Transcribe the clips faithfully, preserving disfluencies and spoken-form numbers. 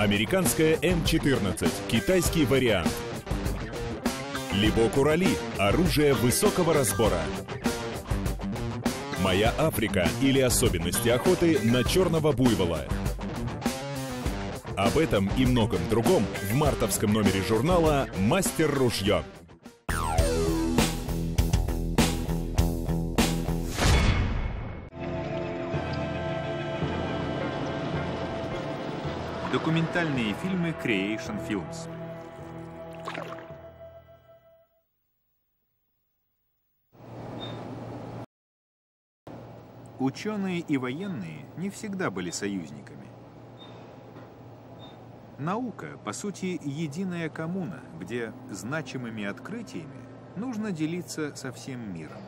Американская эм четырнадцать, китайский вариант. Либо-Курали – оружие высокого разбора. Моя Африка или особенности охоты на черного буйвола. Об этом и многом другом в мартовском номере журнала «Мастер ружье». Документальные фильмы Creation Films. Ученые и военные не всегда были союзниками. Наука, по сути, единая коммуна, где значимыми открытиями нужно делиться со всем миром.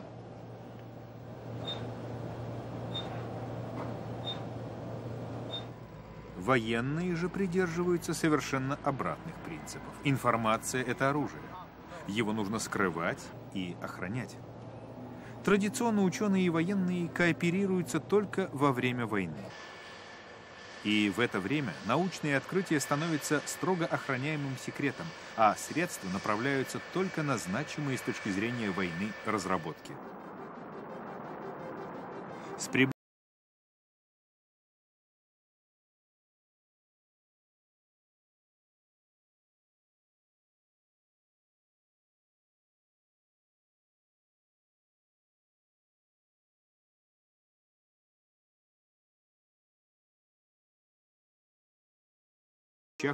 Военные же придерживаются совершенно обратных принципов. Информация – это оружие. Его нужно скрывать и охранять. Традиционно ученые и военные кооперируются только во время войны. И в это время научные открытия становятся строго охраняемым секретом, а средства направляются только на значимые с точки зрения войны разработки. С прибыли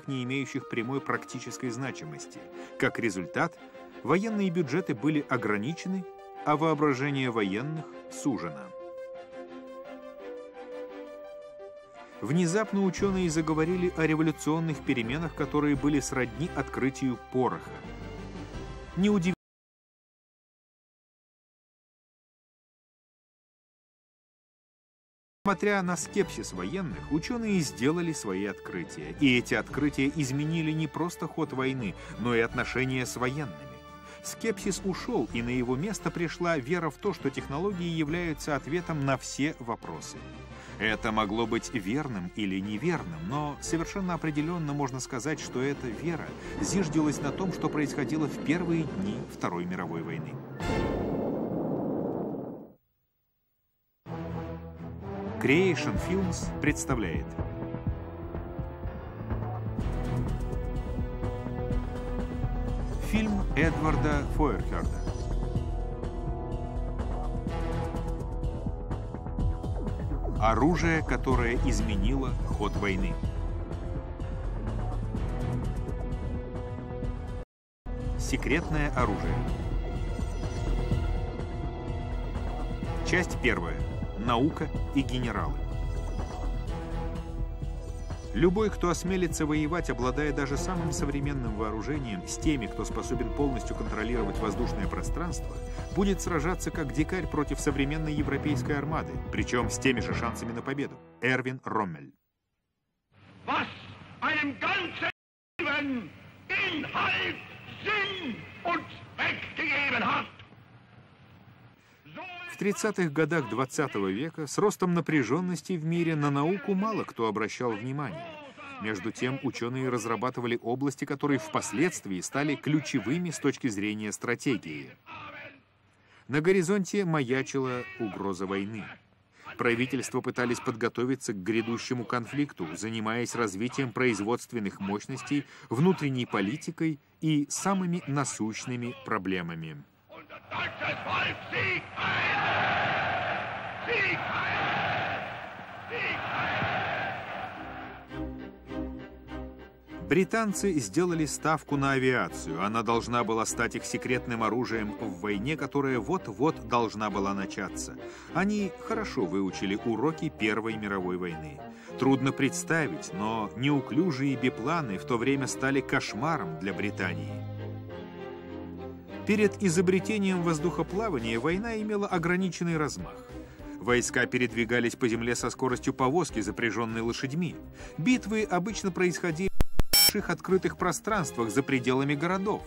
не имеющих прямой практической значимости. Как результат, военные бюджеты были ограничены, а воображение военных сужено. Внезапно ученые заговорили о революционных переменах, которые были сродни открытию пороха. Неудивительно. Несмотря на скепсис военных, ученые сделали свои открытия. И эти открытия изменили не просто ход войны, но и отношения с военными. Скепсис ушел, и на его место пришла вера в то, что технологии являются ответом на все вопросы. Это могло быть верным или неверным, но совершенно определенно можно сказать, что эта вера зиждилась на том, что происходило в первые дни Второй мировой войны. Creation Films представляет фильм Эдварда Фойерхерда. Оружие, которое изменило ход войны. Секретное оружие. Часть первая. Наука и генералы. Любой, кто осмелится воевать, обладая даже самым современным вооружением, с теми, кто способен полностью контролировать воздушное пространство, будет сражаться как дикарь против современной европейской армады, причем с теми же шансами на победу. Эрвин Роммель. В тридцатых годах двадцатого века с ростом напряженности в мире на науку мало кто обращал внимание. Между тем, ученые разрабатывали области, которые впоследствии стали ключевыми с точки зрения стратегии. На горизонте маячила угроза войны. Правительства пытались подготовиться к грядущему конфликту, занимаясь развитием производственных мощностей, внутренней политикой и самыми насущными проблемами. Британцы сделали ставку на авиацию. Она должна была стать их секретным оружием в войне, которая вот-вот должна была начаться. Они хорошо выучили уроки Первой мировой войны. Трудно представить, но неуклюжие бипланы в то время стали кошмаром для Британии. Перед изобретением воздухоплавания война имела ограниченный размах. Войска передвигались по земле со скоростью повозки, запряженной лошадьми. Битвы обычно происходили в больших открытых пространствах за пределами городов.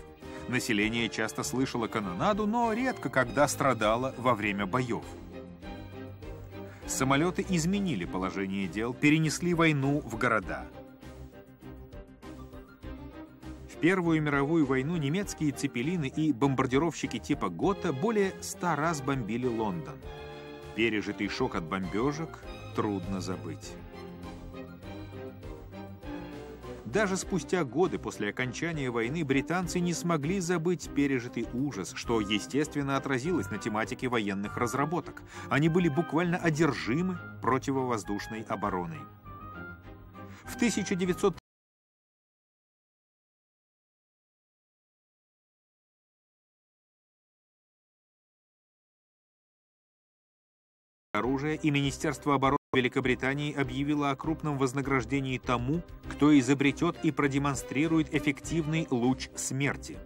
Население часто слышало канонаду, но редко когда страдало во время боев. Самолеты изменили положение дел, перенесли войну в города. Первую мировую войну немецкие цепелины и бомбардировщики типа Гота более ста раз бомбили Лондон. Пережитый шок от бомбежек трудно забыть. Даже спустя годы после окончания войны британцы не смогли забыть пережитый ужас, что, естественно, отразилось на тематике военных разработок. Они были буквально одержимы противовоздушной обороной. В тысяча девятьсот тридцатом оружия и Министерство обороны Великобритании объявило о крупном вознаграждении тому, кто изобретет и продемонстрирует эффективный луч смерти.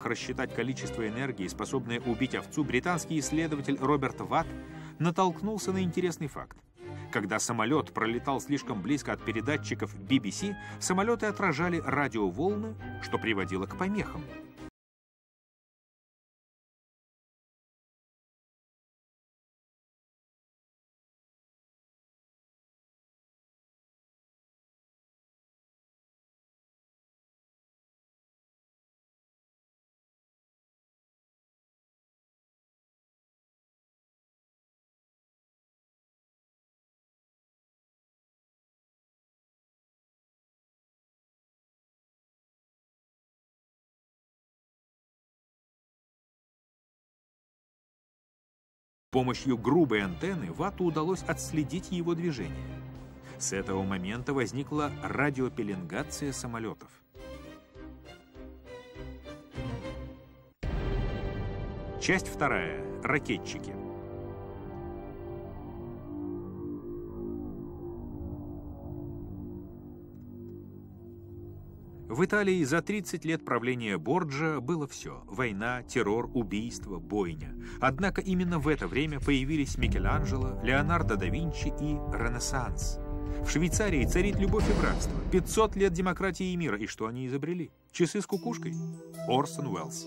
Рассчитать количество энергии, способное убить овцу, британский исследователь Роберт Ватт натолкнулся на интересный факт. Когда самолет пролетал слишком близко от передатчиков би би си, самолеты отражали радиоволны, что приводило к помехам. С помощью грубой антенны Ватту удалось отследить его движение. С этого момента возникла радиопеленгация самолетов. Часть вторая. Ракетчики. В Италии за тридцать лет правления Борджиа было все – война, террор, убийство, бойня. Однако именно в это время появились Микеланджело, Леонардо да Винчи и Ренессанс. В Швейцарии царит любовь и братство, пятьсот лет демократии и мира. И что они изобрели? Часы с кукушкой? Орсон Уэллс.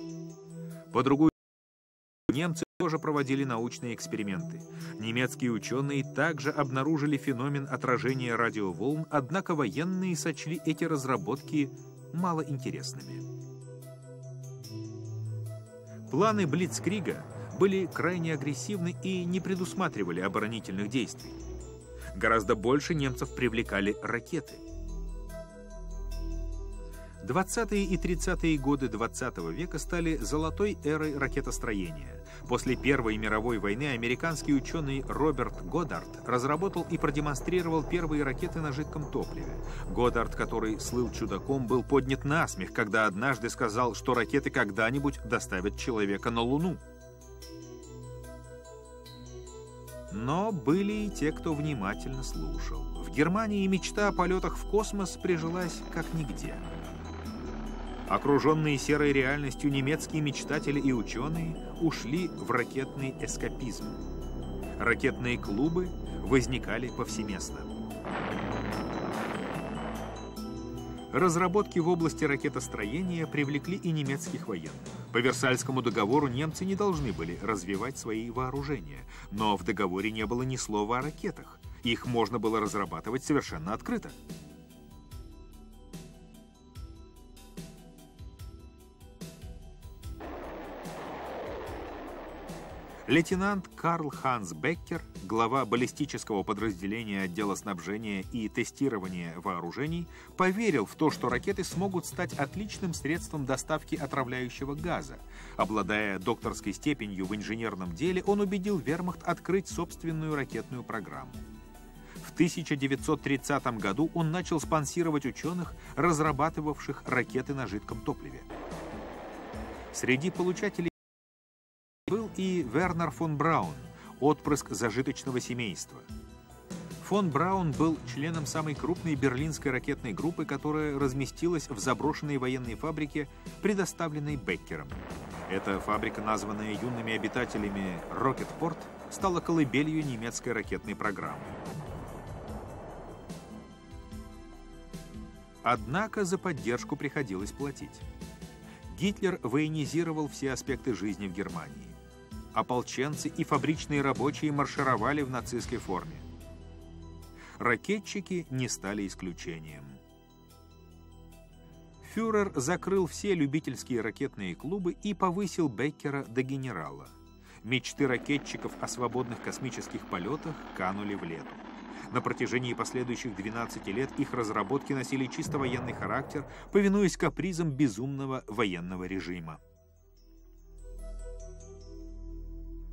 По другую немцы тоже проводили научные эксперименты. Немецкие ученые также обнаружили феномен отражения радиоволн, однако военные сочли эти разработки малоинтересными. Планы блицкрига были крайне агрессивны и не предусматривали оборонительных действий. Гораздо больше немцев привлекали ракеты. двадцатые и тридцатые годы двадцатого века стали золотой эрой ракетостроения. После Первой мировой войны американский ученый Роберт Годдард разработал и продемонстрировал первые ракеты на жидком топливе. Годдард, который слыл чудаком, был поднят на смех, когда однажды сказал, что ракеты когда-нибудь доставят человека на Луну. Но были и те, кто внимательно слушал. В Германии мечта о полетах в космос прижилась как нигде. Окруженные серой реальностью, немецкие мечтатели и ученые ушли в ракетный эскапизм. Ракетные клубы возникали повсеместно. Разработки в области ракетостроения привлекли и немецких военных. По Версальскому договору немцы не должны были развивать свои вооружения, но в договоре не было ни слова о ракетах. Их можно было разрабатывать совершенно открыто. Лейтенант Карл Ханс Беккер, глава баллистического подразделения отдела снабжения и тестирования вооружений, поверил в то, что ракеты смогут стать отличным средством доставки отравляющего газа. Обладая докторской степенью в инженерном деле, он убедил вермахт открыть собственную ракетную программу. В тысяча девятьсот тридцатом году он начал спонсировать ученых, разрабатывавших ракеты на жидком топливе. Среди получателей был и Вернер фон Браун, отпрыск зажиточного семейства. Фон Браун был членом самой крупной берлинской ракетной группы, которая разместилась в заброшенной военной фабрике, предоставленной Беккером. Эта фабрика, названная юными обитателями Рокетпорт, стала колыбелью немецкой ракетной программы. Однако за поддержку приходилось платить. Гитлер военизировал все аспекты жизни в Германии. Ополченцы и фабричные рабочие маршировали в нацистской форме. Ракетчики не стали исключением. Фюрер закрыл все любительские ракетные клубы и повысил Беккера до генерала. Мечты ракетчиков о свободных космических полетах канули в лету. На протяжении последующих двенадцати лет их разработки носили чисто военный характер, повинуясь капризам безумного военного режима.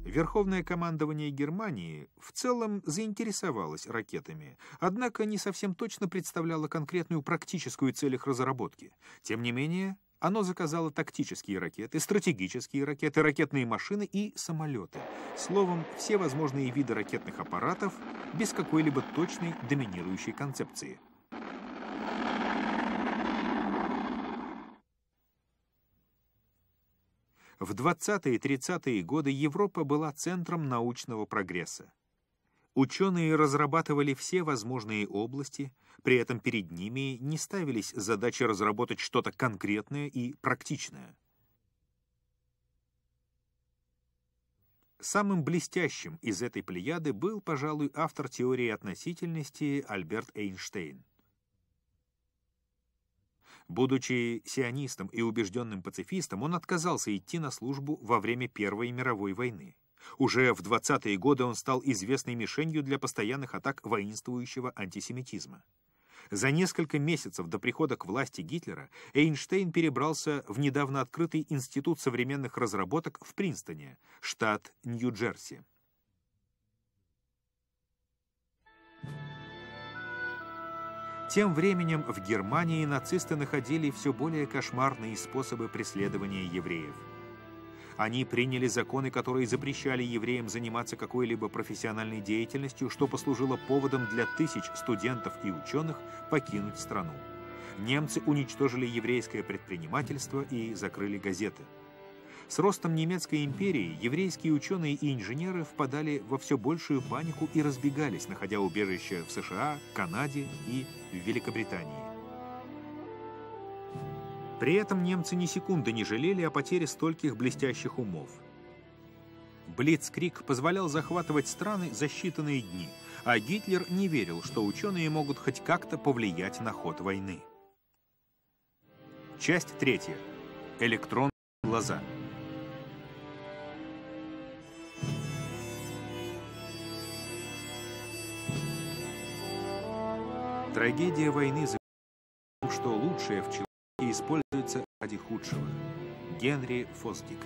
Верховное командование Германии в целом заинтересовалось ракетами, однако не совсем точно представляло конкретную практическую цель их разработки. Тем не менее, оно заказало тактические ракеты, стратегические ракеты, ракетные машины и самолеты. Словом, все возможные виды ракетных аппаратов без какой-либо точной доминирующей концепции. В двадцатые-тридцатые годы Европа была центром научного прогресса. Ученые разрабатывали все возможные области, при этом перед ними не ставились задачи разработать что-то конкретное и практичное. Самым блестящим из этой плеяды был, пожалуй, автор теории относительности Альберт Эйнштейн. Будучи сионистом и убежденным пацифистом, он отказался идти на службу во время Первой мировой войны. Уже в двадцатые годы он стал известной мишенью для постоянных атак воинствующего антисемитизма. За несколько месяцев до прихода к власти Гитлера Эйнштейн перебрался в недавно открытый Институт современных разработок в Принстоне, штат Нью-Джерси. Тем временем в Германии нацисты находили все более кошмарные способы преследования евреев. Они приняли законы, которые запрещали евреям заниматься какой-либо профессиональной деятельностью, что послужило поводом для тысяч студентов и ученых покинуть страну. Немцы уничтожили еврейское предпринимательство и закрыли газеты. С ростом немецкой империи еврейские ученые и инженеры впадали во все большую панику и разбегались, находя убежище в США, Канаде и в Великобритании. При этом немцы ни секунды не жалели о потере стольких блестящих умов. Блицкриг позволял захватывать страны за считанные дни, а Гитлер не верил, что ученые могут хоть как-то повлиять на ход войны. Часть третья. Электронные глаза. Трагедия войны заключается в том, что лучшее в человеке используется ради худшего. Генри Фосдик.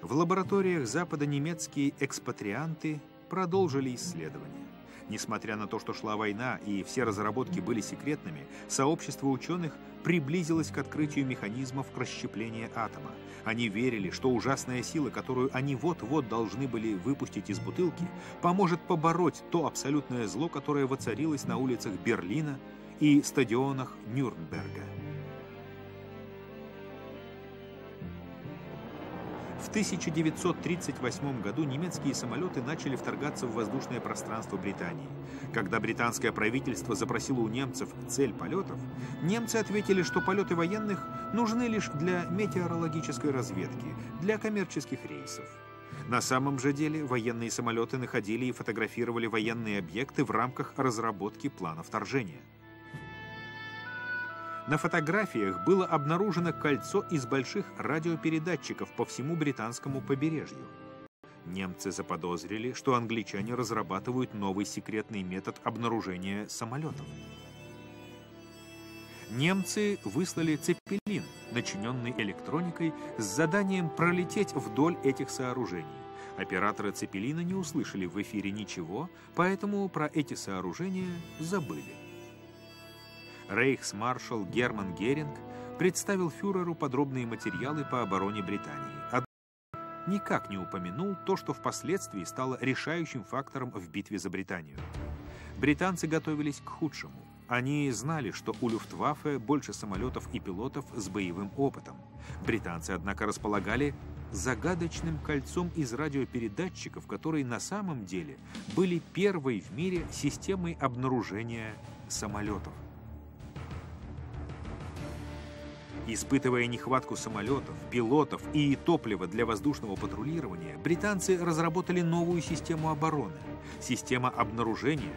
В лабораториях Запада немецкие экспатрианты продолжили исследования. Несмотря на то, что шла война и все разработки были секретными, сообщество ученых приблизилось к открытию механизмов расщепления атома. Они верили, что ужасная сила, которую они вот-вот должны были выпустить из бутылки, поможет побороть то абсолютное зло, которое воцарилось на улицах Берлина и стадионах Нюрнберга. В тысяча девятьсот тридцать восьмом году немецкие самолеты начали вторгаться в воздушное пространство Британии. Когда британское правительство запросило у немцев цель полетов, немцы ответили, что полеты военных нужны лишь для метеорологической разведки, для коммерческих рейсов. На самом же деле военные самолеты находили и фотографировали военные объекты в рамках разработки плана вторжения. На фотографиях было обнаружено кольцо из больших радиопередатчиков по всему британскому побережью. Немцы заподозрили, что англичане разрабатывают новый секретный метод обнаружения самолетов. Немцы выслали цеппелин, начиненный электроникой, с заданием пролететь вдоль этих сооружений. Операторы цеппелина не услышали в эфире ничего, поэтому про эти сооружения забыли. Рейхсмаршал Герман Геринг представил фюреру подробные материалы по обороне Британии, однако никак не упомянул то, что впоследствии стало решающим фактором в битве за Британию. Британцы готовились к худшему. Они знали, что у Люфтваффе больше самолетов и пилотов с боевым опытом. Британцы, однако, располагали загадочным кольцом из радиопередатчиков, которые на самом деле были первой в мире системой обнаружения самолетов. Испытывая нехватку самолетов, пилотов и топлива для воздушного патрулирования, британцы разработали новую систему обороны. Система обнаружения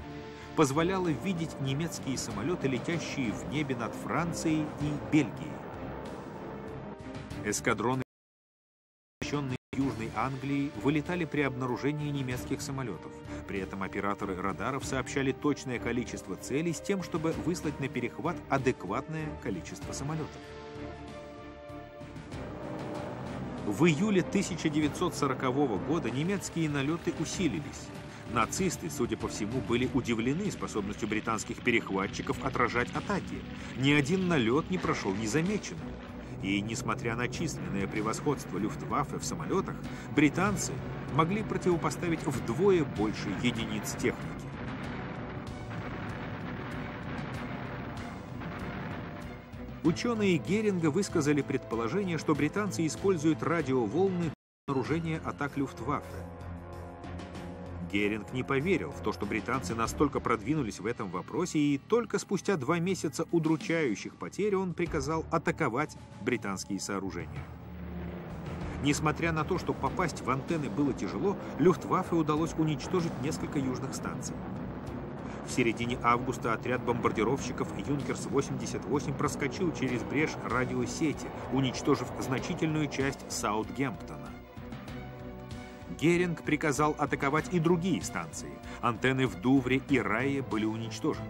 позволяла видеть немецкие самолеты, летящие в небе над Францией и Бельгией. Эскадроны, оснащенные Южной Англией, вылетали при обнаружении немецких самолетов. При этом операторы радаров сообщали точное количество целей с тем, чтобы выслать на перехват адекватное количество самолетов. В июле тысяча девятьсот сорокового года немецкие налеты усилились. Нацисты, судя по всему, были удивлены способностью британских перехватчиков отражать атаки. Ни один налет не прошел незамеченным. И, несмотря на численное превосходство Люфтваффе в самолетах, британцы могли противопоставить вдвое больше единиц техники. Ученые Геринга высказали предположение, что британцы используют радиоволны для обнаружения атак Люфтваффе. Геринг не поверил в то, что британцы настолько продвинулись в этом вопросе, и только спустя два месяца удручающих потерь он приказал атаковать британские сооружения. Несмотря на то, что попасть в антенны было тяжело, Люфтваффе удалось уничтожить несколько южных станций. В середине августа отряд бомбардировщиков «Юнкерс восемьдесят восемь» проскочил через брешь радиосети, уничтожив значительную часть Саутгемптона. Геринг приказал атаковать и другие станции. Антенны в Дувре и Рае были уничтожены.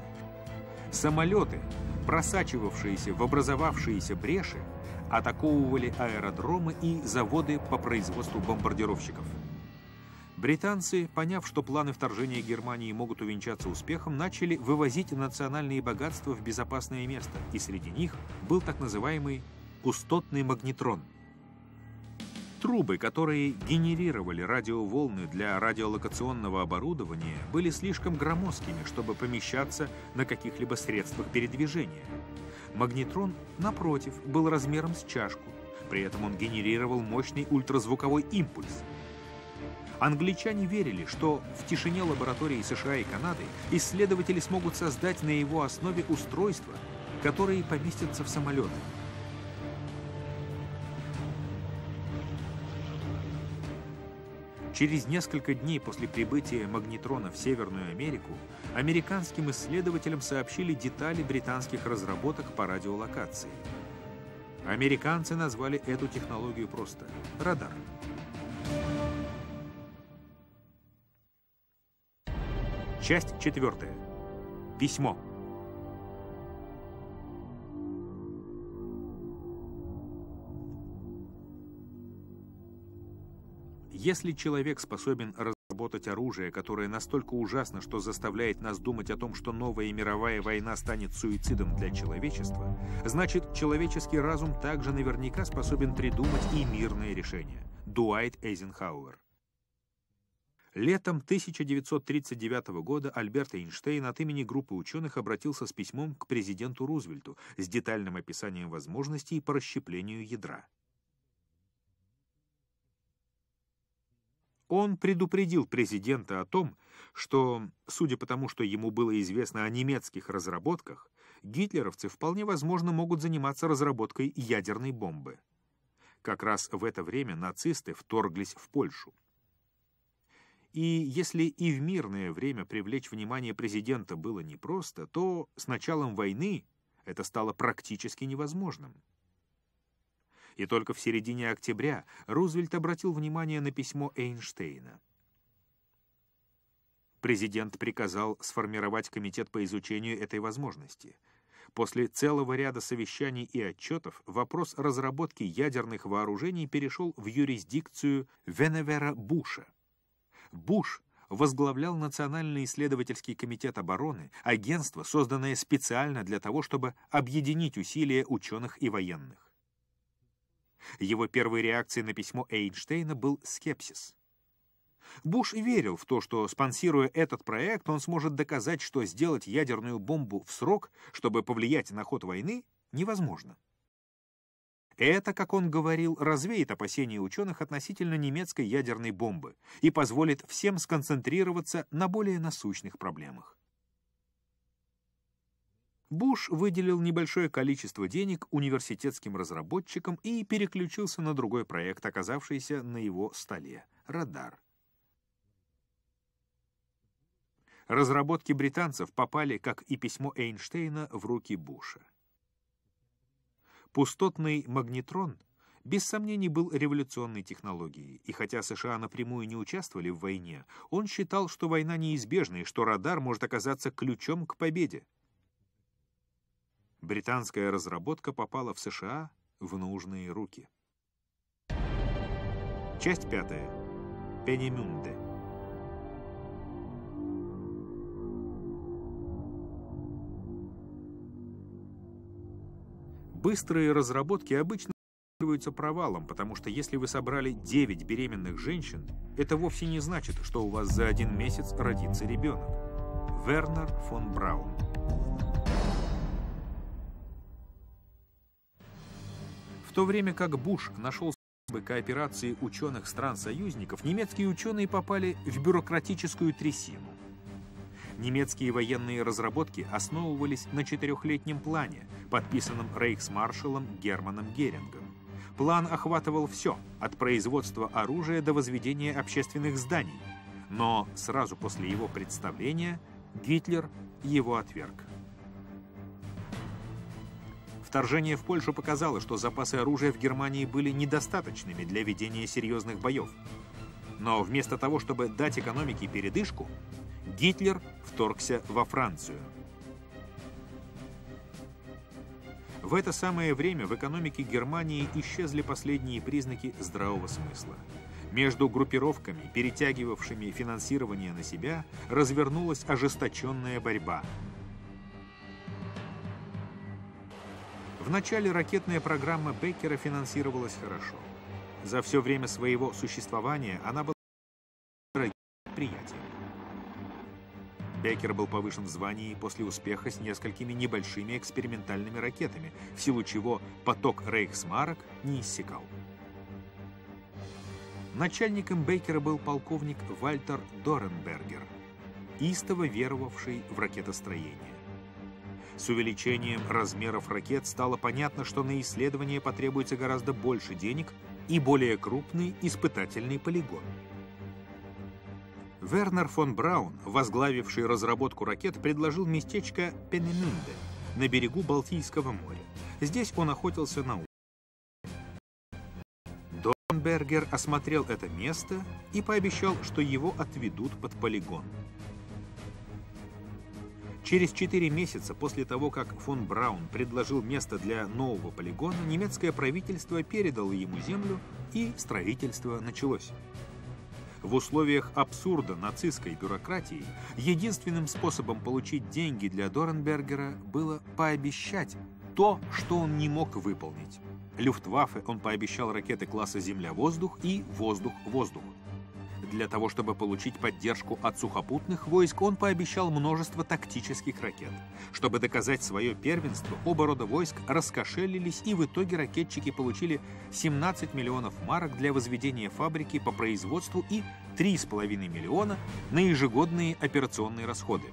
Самолеты, просачивавшиеся в образовавшиеся бреши, атаковывали аэродромы и заводы по производству бомбардировщиков. Британцы, поняв, что планы вторжения Германии могут увенчаться успехом, начали вывозить национальные богатства в безопасное место, и среди них был так называемый «пустотный магнетрон». Трубы, которые генерировали радиоволны для радиолокационного оборудования, были слишком громоздкими, чтобы помещаться на каких-либо средствах передвижения. Магнетрон, напротив, был размером с чашку, при этом он генерировал мощный ультразвуковой импульс. Англичане верили, что в тишине лаборатории США и Канады исследователи смогут создать на его основе устройства, которые поместятся в самолеты. Через несколько дней после прибытия магнетрона в Северную Америку американским исследователям сообщили детали британских разработок по радиолокации. Американцы назвали эту технологию просто «радар». Часть четвертая. Письмо. Если человек способен разработать оружие, которое настолько ужасно, что заставляет нас думать о том, что новая мировая война станет суицидом для человечества, значит, человеческий разум также наверняка способен придумать и мирные решения. Дуайт Эйзенхауэр. Летом тысяча девятьсот тридцать девятого года Альберт Эйнштейн от имени группы ученых обратился с письмом к президенту Рузвельту с детальным описанием возможностей по расщеплению ядра. Он предупредил президента о том, что, судя по тому, что ему было известно о немецких разработках, гитлеровцы вполне возможно могут заниматься разработкой ядерной бомбы. Как раз в это время нацисты вторглись в Польшу. И если и в мирное время привлечь внимание президента было непросто, то с началом войны это стало практически невозможным. И только в середине октября Рузвельт обратил внимание на письмо Эйнштейна. Президент приказал сформировать комитет по изучению этой возможности. После целого ряда совещаний и отчетов вопрос разработки ядерных вооружений перешел в юрисдикцию Веневера Буша. Буш возглавлял Национальный исследовательский комитет обороны, агентство, созданное специально для того, чтобы объединить усилия ученых и военных. Его первой реакцией на письмо Эйнштейна был скепсис. Буш верил в то, что, спонсируя этот проект, он сможет доказать, что сделать ядерную бомбу в срок, чтобы повлиять на ход войны, невозможно. Это, как он говорил, развеет опасения ученых относительно немецкой ядерной бомбы и позволит всем сконцентрироваться на более насущных проблемах. Буш выделил небольшое количество денег университетским разработчикам и переключился на другой проект, оказавшийся на его столе — радар. Разработки британцев попали, как и письмо Эйнштейна, в руки Буша. Пустотный магнетрон, без сомнений, был революционной технологией, и хотя сша напрямую не участвовали в войне, он считал, что война неизбежна и что радар может оказаться ключом к победе. Британская разработка попала в сша в нужные руки. Часть пятая. Пенемюнде. Быстрые разработки обычно оказываются провалом, потому что если вы собрали девять беременных женщин, это вовсе не значит, что у вас за один месяц родится ребенок. Вернер фон Браун. В то время как Буш нашел способы кооперации ученых стран-союзников, немецкие ученые попали в бюрократическую трясину. Немецкие военные разработки основывались на четырехлетнем плане, подписанном рейхсмаршалом Германом Герингом. План охватывал все, от производства оружия до возведения общественных зданий. Но сразу после его представления Гитлер его отверг. Вторжение в Польшу показало, что запасы оружия в Германии были недостаточными для ведения серьезных боев. Но вместо того, чтобы дать экономике передышку, Гитлер вторгся во Францию. В это самое время в экономике Германии исчезли последние признаки здравого смысла. Между группировками, перетягивавшими финансирование на себя, развернулась ожесточенная борьба. Вначале ракетная программа Беккера финансировалась хорошо. За все время своего существования она была дорогим предприятием. Беккер был повышен в звании после успеха с несколькими небольшими экспериментальными ракетами, в силу чего поток рейхсмарок не иссякал. Начальником Беккера был полковник Вальтер Доренбергер, истово веровавший в ракетостроение. С увеличением размеров ракет стало понятно, что на исследование потребуется гораздо больше денег и более крупный испытательный полигон. Вернер фон Браун, возглавивший разработку ракет, предложил местечко Пенемюнде на берегу Балтийского моря. Здесь он охотился на удочку. Доренбергер осмотрел это место и пообещал, что его отведут под полигон. Через четыре месяца после того, как фон Браун предложил место для нового полигона, немецкое правительство передало ему землю, и строительство началось. В условиях абсурда нацистской бюрократии единственным способом получить деньги для Доренбергера было пообещать то, что он не мог выполнить. Люфтваффе он пообещал ракеты класса «Земля-воздух» и «Воздух-воздух». Для того, чтобы получить поддержку от сухопутных войск, он пообещал множество тактических ракет. Чтобы доказать свое первенство, оба рода войск раскошелились, и в итоге ракетчики получили семнадцать миллионов марок для возведения фабрики по производству и три с половиной миллиона на ежегодные операционные расходы.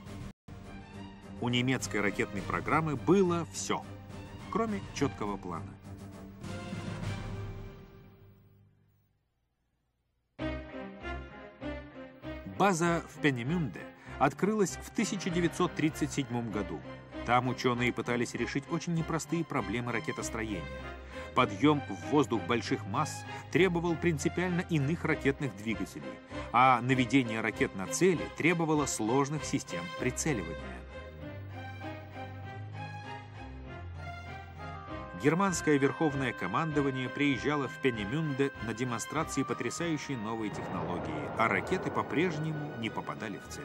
У немецкой ракетной программы было все, кроме четкого плана. База в Пенемюнде открылась в тысяча девятьсот тридцать седьмом году. Там ученые пытались решить очень непростые проблемы ракетостроения. Подъем в воздух больших масс требовал принципиально иных ракетных двигателей, а наведение ракет на цели требовало сложных систем прицеливания. Германское верховное командование приезжало в Пенемюнде на демонстрации потрясающей новой технологии, а ракеты по-прежнему не попадали в цель.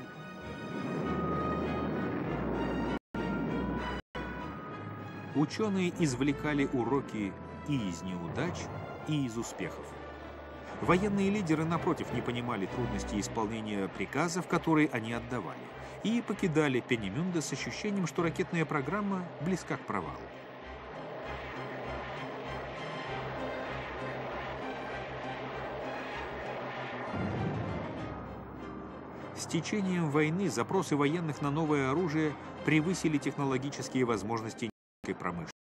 Ученые извлекали уроки и из неудач, и из успехов. Военные лидеры, напротив, не понимали трудностей исполнения приказов, которые они отдавали, и покидали Пенемюнда с ощущением, что ракетная программа близка к провалу. С течением войны запросы военных на новое оружие превысили технологические возможности немецкой промышленности.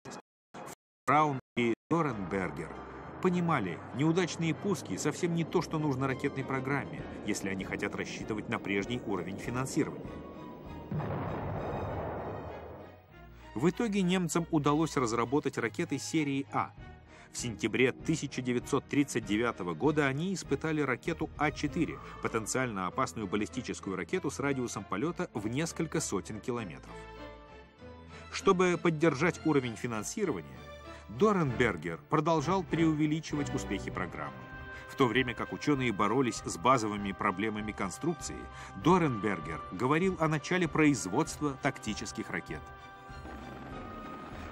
Браун и Доренбергер понимали, неудачные пуски совсем не то, что нужно ракетной программе, если они хотят рассчитывать на прежний уровень финансирования. В итоге немцам удалось разработать ракеты серии А. В сентябре тысяча девятьсот тридцать девятого года они испытали ракету А четыре, потенциально опасную баллистическую ракету с радиусом полета в несколько сотен километров. Чтобы поддержать уровень финансирования, Доренбергер продолжал преувеличивать успехи программы. В то время как ученые боролись с базовыми проблемами конструкции, Доренбергер говорил о начале производства тактических ракет.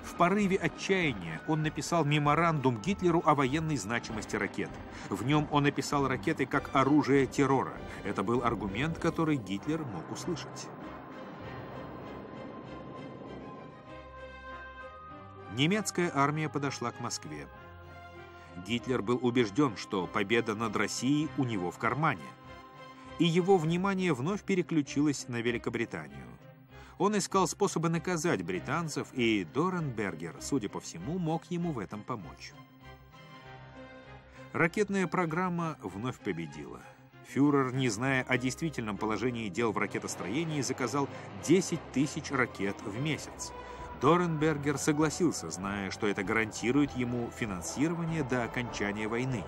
В порыве отчаяния он написал меморандум Гитлеру о военной значимости ракет. В нем он описал ракеты как оружие террора. Это был аргумент, который Гитлер мог услышать. Немецкая армия подошла к Москве. Гитлер был убежден, что победа над Россией у него в кармане. И его внимание вновь переключилось на Великобританию. Он искал способы наказать британцев, и Доренбергер, судя по всему, мог ему в этом помочь. Ракетная программа вновь победила. Фюрер, не зная о действительном положении дел в ракетостроении, заказал десять тысяч ракет в месяц. Доренбергер согласился, зная, что это гарантирует ему финансирование до окончания войны.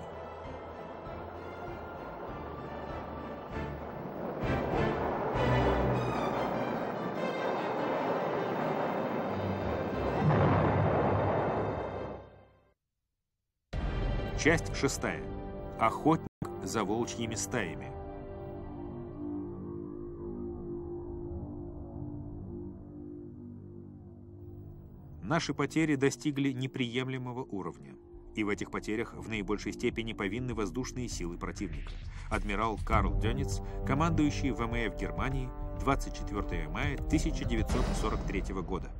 Часть шестая. Охотник за волчьими стаями. Наши потери достигли неприемлемого уровня. И в этих потерях в наибольшей степени повинны воздушные силы противника. Адмирал Карл Дёниц, командующий ВМФ Германии, двадцать четвёртого мая тысяча девятьсот сорок третьего года.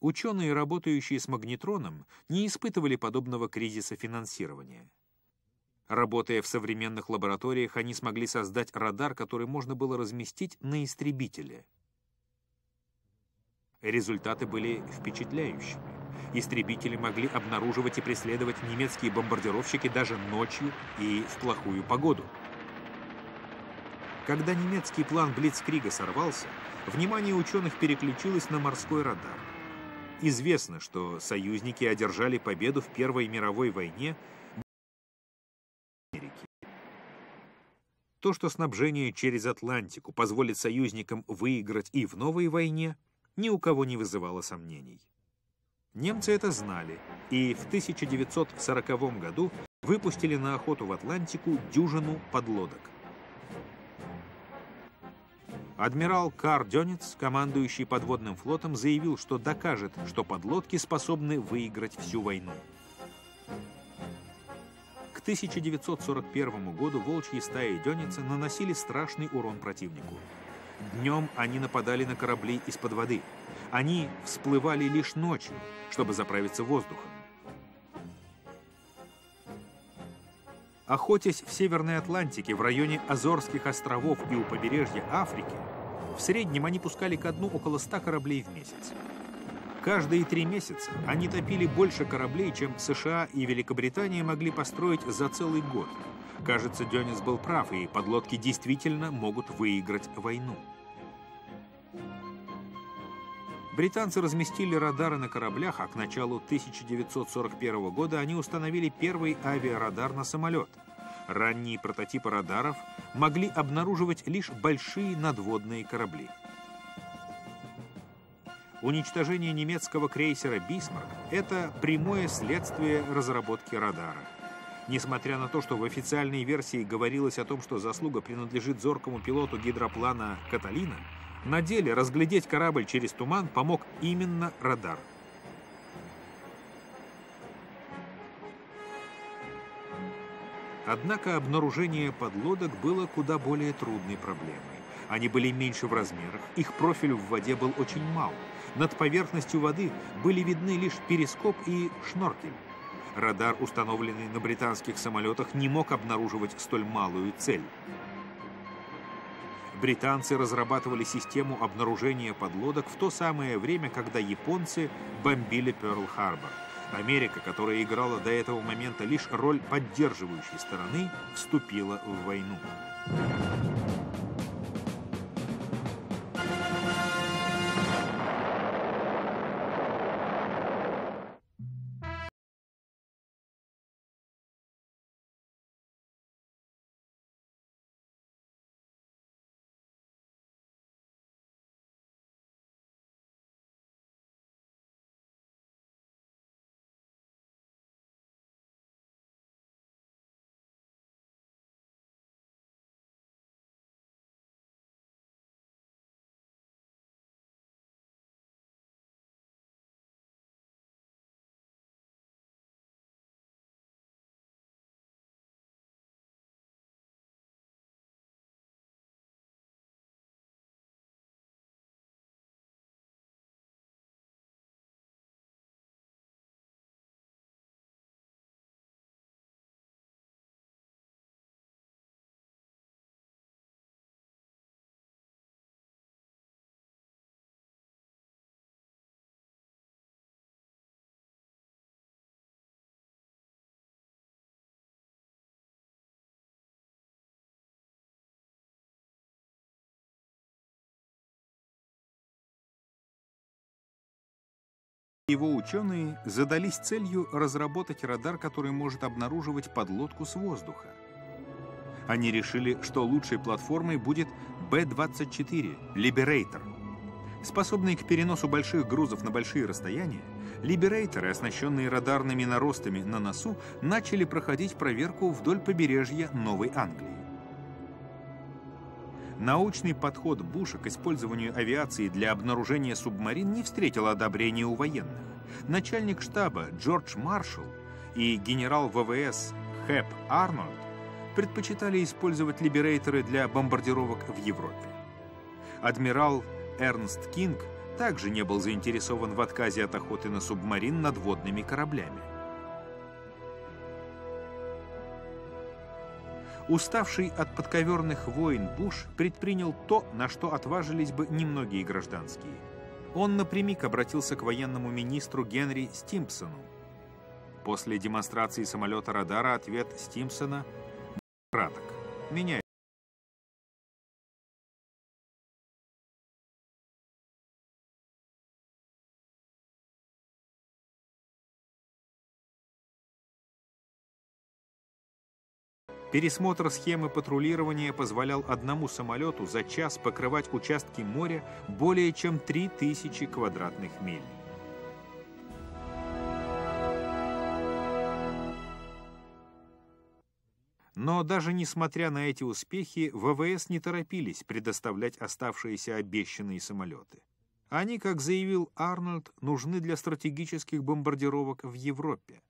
Ученые, работающие с магнетроном, не испытывали подобного кризиса финансирования. Работая в современных лабораториях, они смогли создать радар, который можно было разместить на истребителе. Результаты были впечатляющими. Истребители могли обнаруживать и преследовать немецкие бомбардировщики даже ночью и в плохую погоду. Когда немецкий план блицкрига сорвался, внимание ученых переключилось на морской радар. Известно, что союзники одержали победу в Первой мировой войне. То, что снабжение через Атлантику позволит союзникам выиграть и в новой войне, ни у кого не вызывало сомнений. Немцы это знали, и в тысяча девятьсот сороковом году выпустили на охоту в Атлантику дюжину подлодок. Адмирал Карл Дёниц, командующий подводным флотом, заявил, что докажет, что подлодки способны выиграть всю войну. К тысяча девятьсот сорок первому году волчьи стаи Дёница наносили страшный урон противнику. Днем они нападали на корабли из-под воды. Они всплывали лишь ночью, чтобы заправиться воздухом. Охотясь в Северной Атлантике, в районе Азорских островов и у побережья Африки, в среднем они пускали ко дну около ста кораблей в месяц. Каждые три месяца они топили больше кораблей, чем США и Великобритания могли построить за целый год. Кажется, Дёниц был прав, и подлодки действительно могут выиграть войну. Британцы разместили радары на кораблях, а к началу тысяча девятьсот сорок первого года они установили первый авиарадар на самолет. Ранние прототипы радаров могли обнаруживать лишь большие надводные корабли. Уничтожение немецкого крейсера «Бисмарк» — это прямое следствие разработки радара. Несмотря на то, что в официальной версии говорилось о том, что заслуга принадлежит зоркому пилоту гидроплана «Каталина», на деле разглядеть корабль через туман помог именно радар. Однако обнаружение подлодок было куда более трудной проблемой. Они были меньше в размерах, их профиль в воде был очень мал. Над поверхностью воды были видны лишь перископ и шноркель. Радар, установленный на британских самолетах, не мог обнаруживать столь малую цель. Британцы разрабатывали систему обнаружения подлодок в то самое время, когда японцы бомбили Пёрл-Харбор. Америка, которая играла до этого момента лишь роль поддерживающей стороны, вступила в войну. Его ученые задались целью разработать радар, который может обнаруживать подлодку с воздуха. Они решили, что лучшей платформой будет бэ двадцать четыре «Либерейтор». Способные к переносу больших грузов на большие расстояния, «Либерейторы», оснащенные радарными наростами на носу, начали проходить проверку вдоль побережья Новой Англии. Научный подход Буша к использованию авиации для обнаружения субмарин не встретил одобрения у военных. Начальник штаба Джордж Маршалл и генерал вэ вэ эс Хэп Арнольд предпочитали использовать либерейторы для бомбардировок в Европе. Адмирал Эрнст Кинг также не был заинтересован в отказе от охоты на субмарин над водными кораблями. Уставший от подковерных войн Буш предпринял то, на что отважились бы немногие гражданские. Он напрямик обратился к военному министру Генри Стимпсону. После демонстрации самолета-радара ответ Стимпсона был краток. Меняется. Пересмотр схемы патрулирования позволял одному самолету за час покрывать участки моря более чем три тысячи квадратных миль. Но даже несмотря на эти успехи, вэ вэ эс не торопились предоставлять оставшиеся обещанные самолеты. Они, как заявил Арнольд, нужны для стратегических бомбардировок в Европе.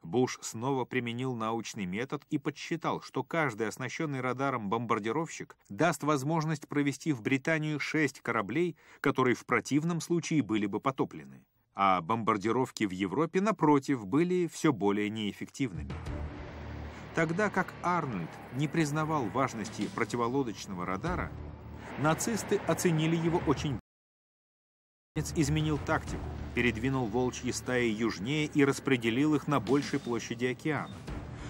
Буш снова применил научный метод и подсчитал, что каждый оснащенный радаром бомбардировщик даст возможность провести в Британию шесть кораблей, которые в противном случае были бы потоплены. А бомбардировки в Европе, напротив, были все более неэффективными. Тогда как Арнольд не признавал важности противолодочного радара, нацисты оценили его очень быстро. Изменил тактику, передвинул волчьи стаи южнее и распределил их на большей площади океана.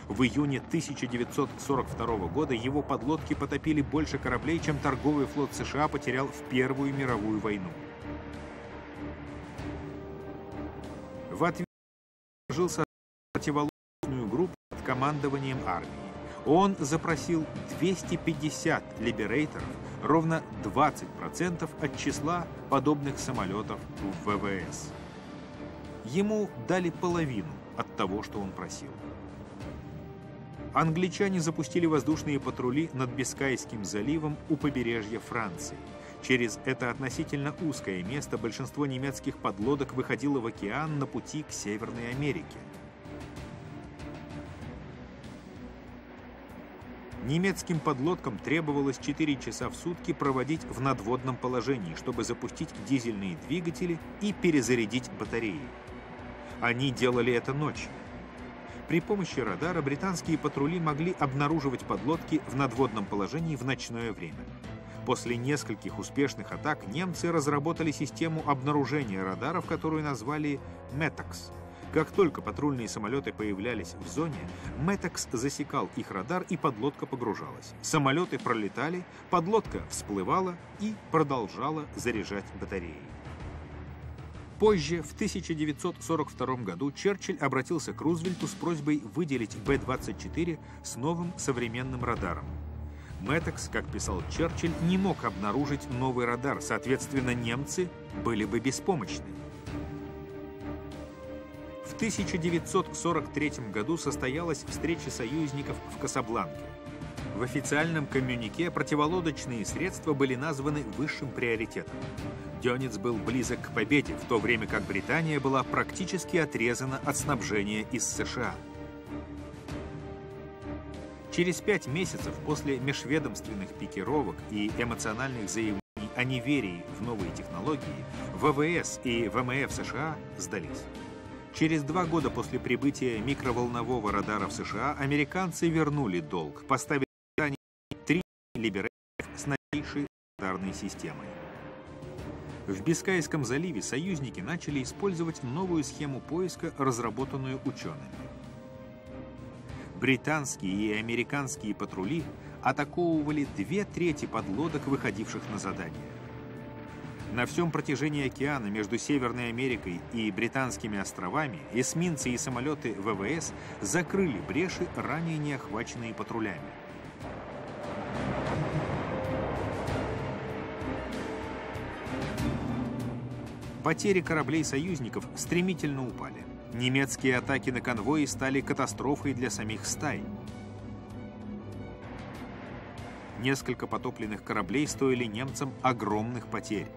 В июне тысяча девятьсот сорок второго года его подлодки потопили больше кораблей, чем торговый флот сша потерял в Первую мировую войну. В ответ вложился противолодочную группу под командованием армии. Он запросил двести пятьдесят либерейторов, ровно двадцать процентов от числа подобных самолетов в вэ вэ эс. Ему дали половину от того, что он просил. Англичане запустили воздушные патрули над Бискайским заливом у побережья Франции. Через это относительно узкое место большинство немецких подлодок выходило в океан на пути к Северной Америке. Немецким подлодкам требовалось четыре часа в сутки проводить в надводном положении, чтобы запустить дизельные двигатели и перезарядить батареи. Они делали это ночью. При помощи радара британские патрули могли обнаруживать подлодки в надводном положении в ночное время. После нескольких успешных атак немцы разработали систему обнаружения радаров, которую назвали «Метакс». Как только патрульные самолеты появлялись в зоне, «Метакс» засекал их радар, и подлодка погружалась. Самолеты пролетали, подлодка всплывала и продолжала заряжать батареи. Позже, в тысяча девятьсот сорок втором году, Черчилль обратился к Рузвельту с просьбой выделить Б двадцать четыре с новым современным радаром. «Метакс», как писал Черчилль, не мог обнаружить новый радар, соответственно, немцы были бы беспомощны. В тысяча девятьсот сорок третьем году состоялась встреча союзников в Касабланке. В официальном коммюнике противолодочные средства были названы высшим приоритетом. Дёниц был близок к победе, в то время как Британия была практически отрезана от снабжения из США. Через пять месяцев после межведомственных пикировок и эмоциональных заявлений о неверии в новые технологии вэ вэ эс и вэ эм эф США сдались. Через два года после прибытия микроволнового радара в США американцы вернули долг, поставив три либералов с новейшей радарной системой. В Бискайском заливе союзники начали использовать новую схему поиска, разработанную учеными. Британские и американские патрули атаковывали две трети подлодок, выходивших на задание. На всем протяжении океана между Северной Америкой и Британскими островами эсминцы и самолеты вэ вэ эс закрыли бреши, ранее не охваченные патрулями. Потери кораблей союзников стремительно упали. Немецкие атаки на конвои стали катастрофой для самих стай. Несколько потопленных кораблей стоили немцам огромных потерь.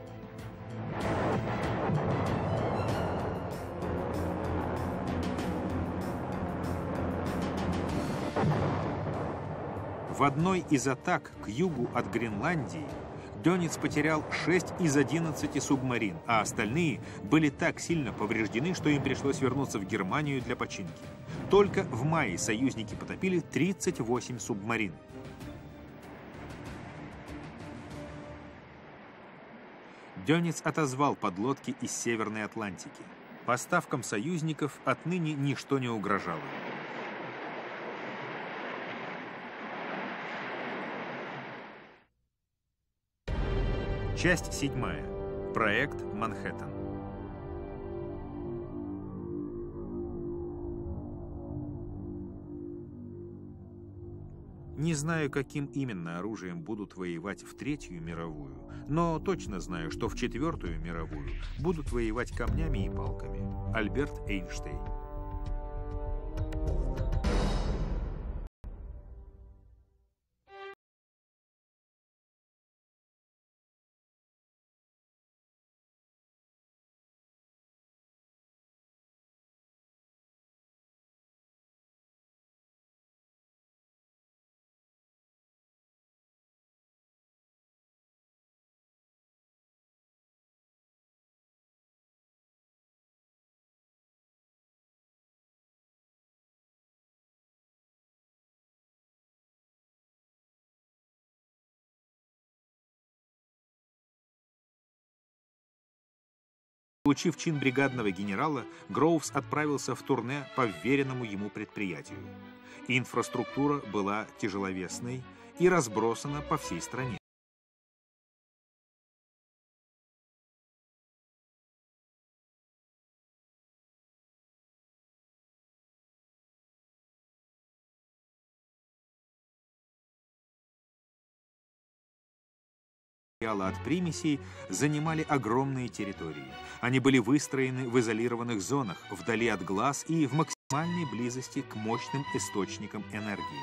В одной из атак к югу от Гренландии Дёниц потерял шесть из одиннадцати субмарин, а остальные были так сильно повреждены, что им пришлось вернуться в Германию для починки. Только в мае союзники потопили тридцать восемь субмарин. Дёниц отозвал подлодки из Северной Атлантики. Поставкам союзников отныне ничто не угрожало. Часть седьмая. Проект Манхэттен. Не знаю, каким именно оружием будут воевать в Третью мировую, но точно знаю, что в Четвертую мировую будут воевать камнями и палками. Альберт Эйнштейн. Получив чин бригадного генерала, Гроувс отправился в турне по вверенному ему предприятию. Инфраструктура была тяжеловесной и разбросана по всей стране. От примесей занимали огромные территории. Они были выстроены в изолированных зонах, вдали от глаз и в максимальной близости к мощным источникам энергии.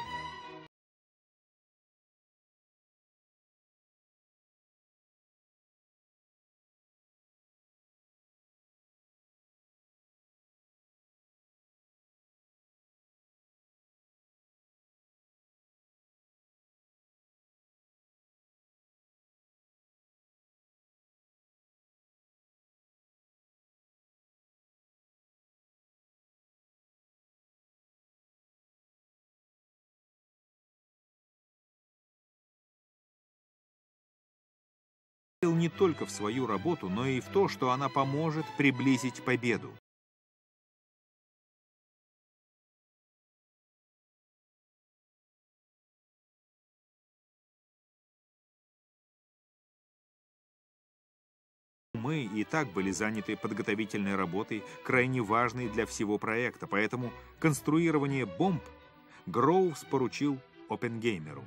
не только в свою работу, но и в то, что она поможет приблизить победу. Мы и так были заняты подготовительной работой, крайне важной для всего проекта, поэтому конструирование бомб Гроувс поручил Опенгеймеру.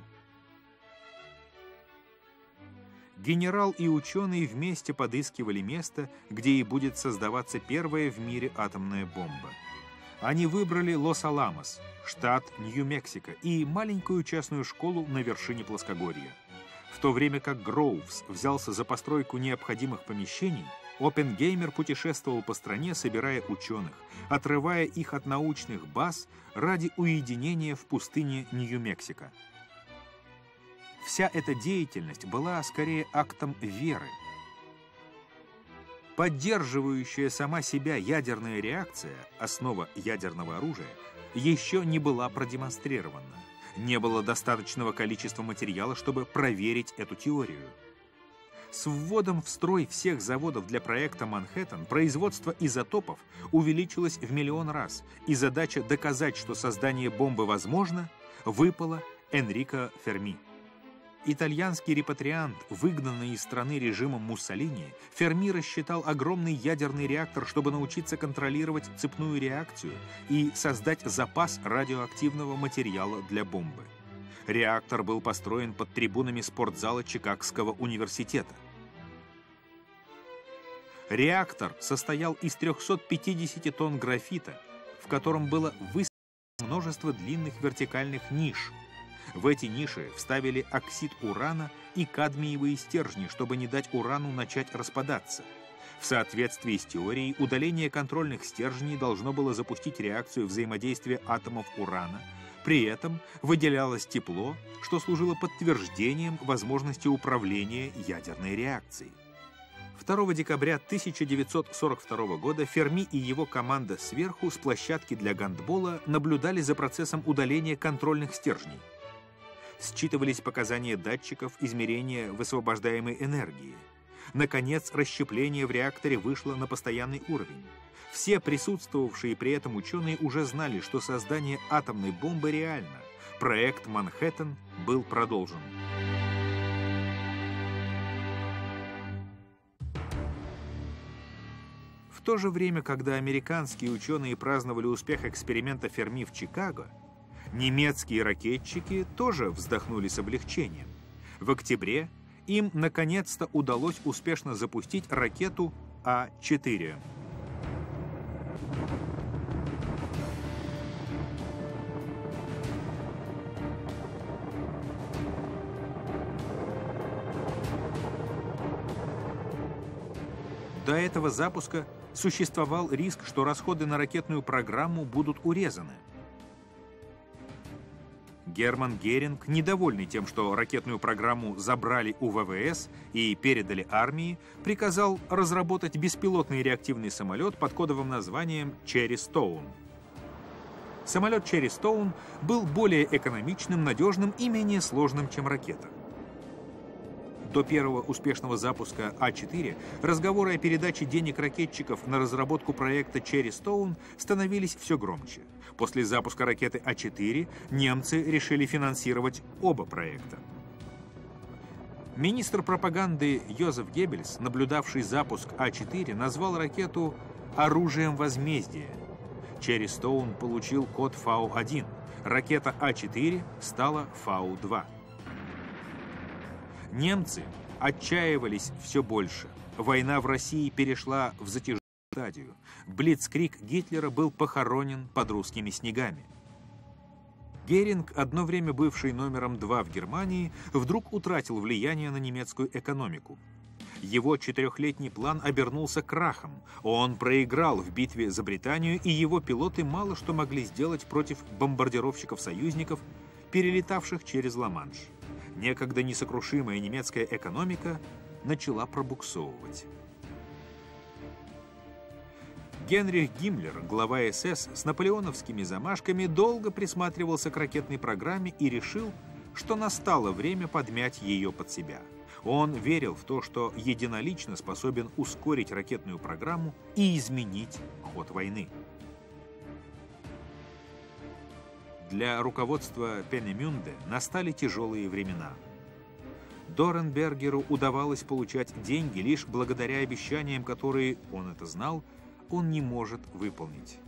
Генерал и ученые вместе подыскивали место, где и будет создаваться первая в мире атомная бомба. Они выбрали Лос-Аламос, штат Нью-Мексико, и маленькую частную школу на вершине плоскогорья. В то время как Гроувс взялся за постройку необходимых помещений, Опенгеймер путешествовал по стране, собирая ученых, отрывая их от научных баз ради уединения в пустыне Нью-Мексико. Вся эта деятельность была скорее актом веры. Поддерживающая сама себя ядерная реакция, основа ядерного оружия, еще не была продемонстрирована. Не было достаточного количества материала, чтобы проверить эту теорию. С вводом в строй всех заводов для проекта Манхэттен производство изотопов увеличилось в миллион раз, и задача доказать, что создание бомбы возможно, выпала Энрико Ферми. Итальянский репатриант, выгнанный из страны режимом Муссолини, Ферми рассчитал огромный ядерный реактор, чтобы научиться контролировать цепную реакцию и создать запас радиоактивного материала для бомбы. Реактор был построен под трибунами спортзала Чикагского университета. Реактор состоял из трёхсот пятидесяти тонн графита, в котором было высажено множество длинных вертикальных ниш. В эти ниши вставили оксид урана и кадмиевые стержни, чтобы не дать урану начать распадаться. В соответствии с теорией, удаление контрольных стержней должно было запустить реакцию взаимодействия атомов урана. При этом выделялось тепло, что служило подтверждением возможности управления ядерной реакцией. второго декабря тысяча девятьсот сорок второго года Ферми и его команда сверху с площадки для гандбола наблюдали за процессом удаления контрольных стержней. Считывались показания датчиков измерения высвобождаемой энергии. Наконец, расщепление в реакторе вышло на постоянный уровень. Все присутствовавшие при этом ученые уже знали, что создание атомной бомбы реально. Проект Манхэттен был продолжен. В то же время, когда американские ученые праздновали успех эксперимента Ферми в Чикаго, немецкие ракетчики тоже вздохнули с облегчением. В октябре им наконец-то удалось успешно запустить ракету А четыре. До этого запуска существовал риск, что расходы на ракетную программу будут урезаны. Герман Геринг, недовольный тем, что ракетную программу забрали у вэ вэ эс и передали армии, приказал разработать беспилотный реактивный самолет под кодовым названием «Черри Стоун». Самолет «Черри Стоун» был более экономичным, надежным и менее сложным, чем ракета. До первого успешного запуска А четыре разговоры о передаче денег ракетчиков на разработку проекта «Черри Стоун» становились все громче. После запуска ракеты А четыре немцы решили финансировать оба проекта. Министр пропаганды Йозеф Геббельс, наблюдавший запуск А четыре, назвал ракету «оружием возмездия». «Черри Стоун» получил код Фау один, ракета А четыре стала Фау два. Немцы отчаивались все больше. Война в России перешла в затяжную стадию. Блицкриг Гитлера был похоронен под русскими снегами. Геринг, одно время бывший номером два в Германии, вдруг утратил влияние на немецкую экономику. Его четырехлетний план обернулся крахом. Он проиграл в битве за Британию, и его пилоты мало что могли сделать против бомбардировщиков-союзников, перелетавших через Ла-Манш. Некогда несокрушимая немецкая экономика начала пробуксовывать. Генрих Гиммлер, глава эс эс, с наполеоновскими замашками долго присматривался к ракетной программе и решил, что настало время подмять ее под себя. Он верил в то, что единолично способен ускорить ракетную программу и изменить ход войны. Для руководства Пенемюнде настали тяжелые времена. Доренбергеру удавалось получать деньги лишь благодаря обещаниям, которые, он это знал, он не может выполнить.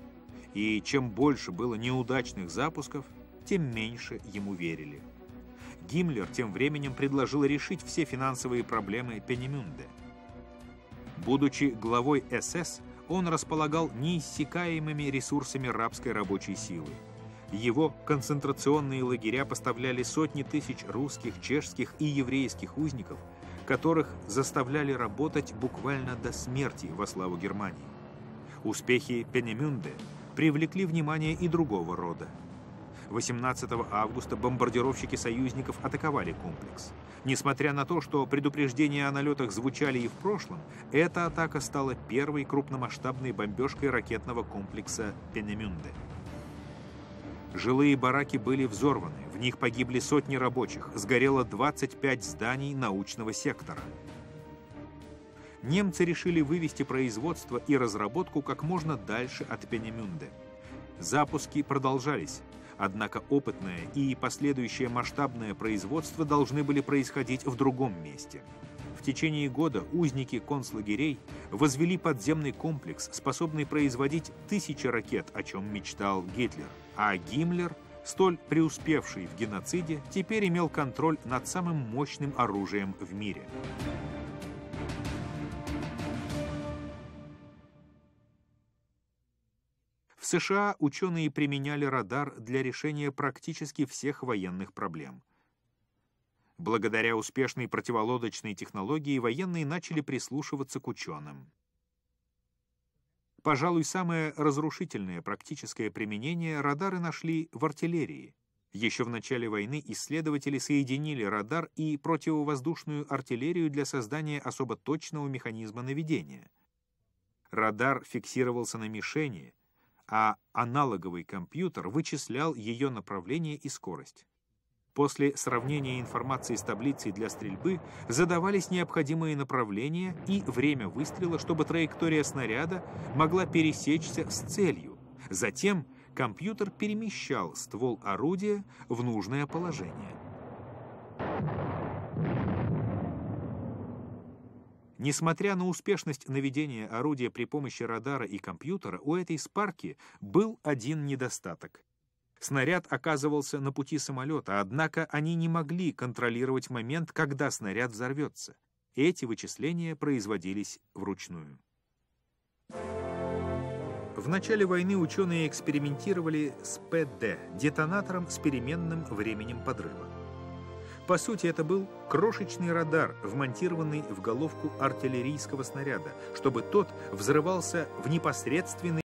И чем больше было неудачных запусков, тем меньше ему верили. Гиммлер тем временем предложил решить все финансовые проблемы Пенемюнде. Будучи главой эс эс, он располагал неиссякаемыми ресурсами рабской рабочей силы. Его концентрационные лагеря поставляли сотни тысяч русских, чешских и еврейских узников, которых заставляли работать буквально до смерти во славу Германии. Успехи Пенемюнде привлекли внимание и другого рода. восемнадцатого августа бомбардировщики союзников атаковали комплекс. Несмотря на то, что предупреждения о налетах звучали и в прошлом, эта атака стала первой крупномасштабной бомбежкой ракетного комплекса Пенемюнде. Жилые бараки были взорваны, в них погибли сотни рабочих, сгорело двадцать пять зданий научного сектора. Немцы решили вывести производство и разработку как можно дальше от Пенемюнде. Запуски продолжались, однако опытное и последующее масштабное производство должны были происходить в другом месте. В течение года узники концлагерей возвели подземный комплекс, способный производить тысячи ракет, о чем мечтал Гитлер. А Гиммлер, столь преуспевший в геноциде, теперь имел контроль над самым мощным оружием в мире. В США ученые применяли радар для решения практически всех военных проблем. Благодаря успешной противолодочной технологии военные начали прислушиваться к ученым. Пожалуй, самое разрушительное практическое применение радары нашли в артиллерии. Еще в начале войны исследователи соединили радар и противовоздушную артиллерию для создания особо точного механизма наведения. Радар фиксировался на мишени, а аналоговый компьютер вычислял ее направление и скорость. После сравнения информации с таблицей для стрельбы задавались необходимые направления и время выстрела, чтобы траектория снаряда могла пересечься с целью. Затем компьютер перемещал ствол орудия в нужное положение. Несмотря на успешность наведения орудия при помощи радара и компьютера, у этой спарки был один недостаток. Снаряд оказывался на пути самолета, однако они не могли контролировать момент, когда снаряд взорвется. Эти вычисления производились вручную. В начале войны ученые экспериментировали с пэ дэ, детонатором с переменным временем подрыва. По сути, это был крошечный радар, вмонтированный в головку артиллерийского снаряда, чтобы тот взрывался в непосредственной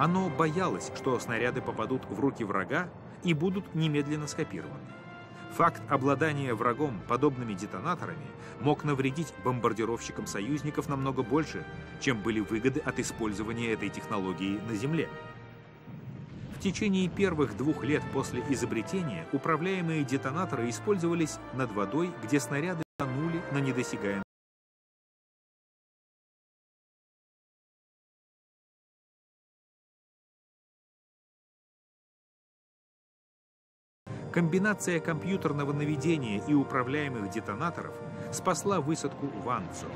Оно боялось, что снаряды попадут в руки врага и будут немедленно скопированы. Факт обладания врагом подобными детонаторами мог навредить бомбардировщикам союзников намного больше, чем были выгоды от использования этой технологии на Земле. В течение первых двух лет после изобретения управляемые детонаторы использовались над водой, где снаряды тонули на недосягаемом. Комбинация компьютерного наведения и управляемых детонаторов спасла высадку в Анцо.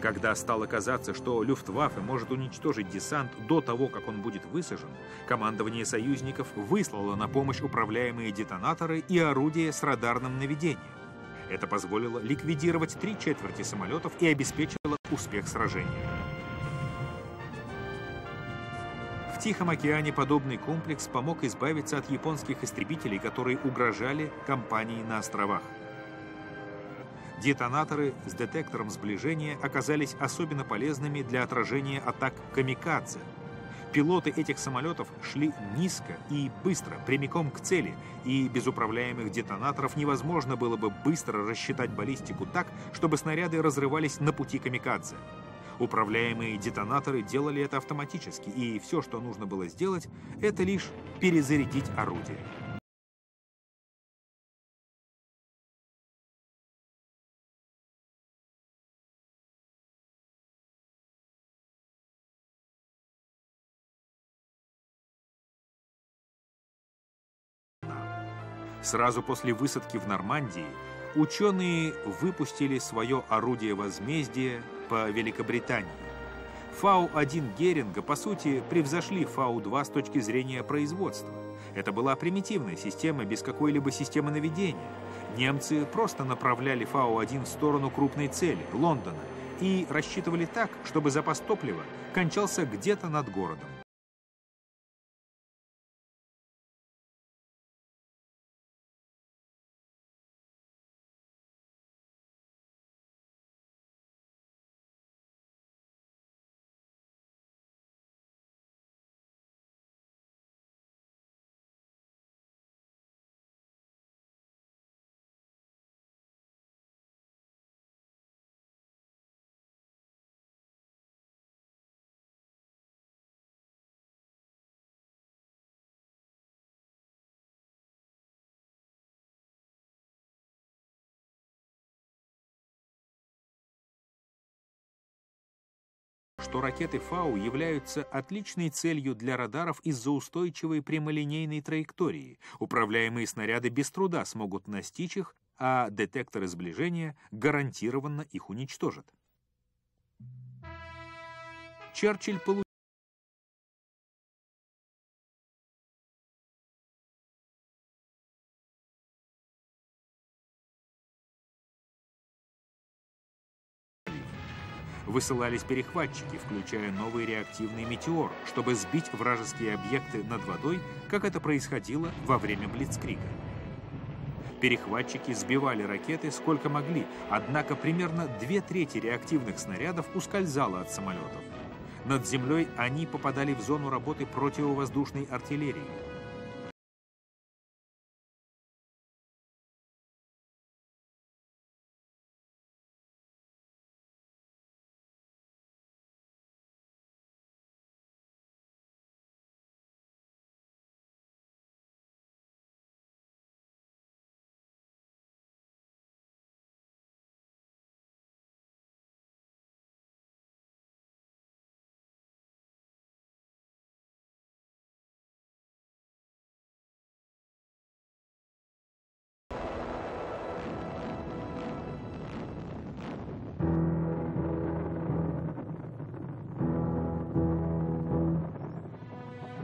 Когда стало казаться, что Люфтваффе может уничтожить десант до того, как он будет высажен, командование союзников выслало на помощь управляемые детонаторы и орудия с радарным наведением. Это позволило ликвидировать три четверти самолетов и обеспечило успех сражения. В Тихом океане подобный комплекс помог избавиться от японских истребителей, которые угрожали компании на островах. Детонаторы с детектором сближения оказались особенно полезными для отражения атак камикадзе. Пилоты этих самолетов шли низко и быстро, прямиком к цели, и без управляемых детонаторов невозможно было бы быстро рассчитать баллистику так, чтобы снаряды разрывались на пути камикадзе. Управляемые детонаторы делали это автоматически, и все, что нужно было сделать, это лишь перезарядить орудие. Сразу после высадки в Нормандии ученые выпустили свое орудие возмездия по Великобритании. Фау один Геринга, по сути, превзошли Фау два с точки зрения производства. Это была примитивная система, без какой-либо системы наведения. Немцы просто направляли Фау один в сторону крупной цели, Лондона, и рассчитывали так, чтобы запас топлива кончался где-то над городом. Что ракеты Фау являются отличной целью для радаров из-за устойчивой прямолинейной траектории. Управляемые снаряды без труда смогут настичь их, а детекторы сближения гарантированно их уничтожат. Черчилль получил Высылались перехватчики, включая новый реактивный «Метеор», чтобы сбить вражеские объекты над водой, как это происходило во время блицкрига. Перехватчики сбивали ракеты сколько могли, однако примерно две трети реактивных снарядов ускользало от самолетов. Над землей они попадали в зону работы противовоздушной артиллерии.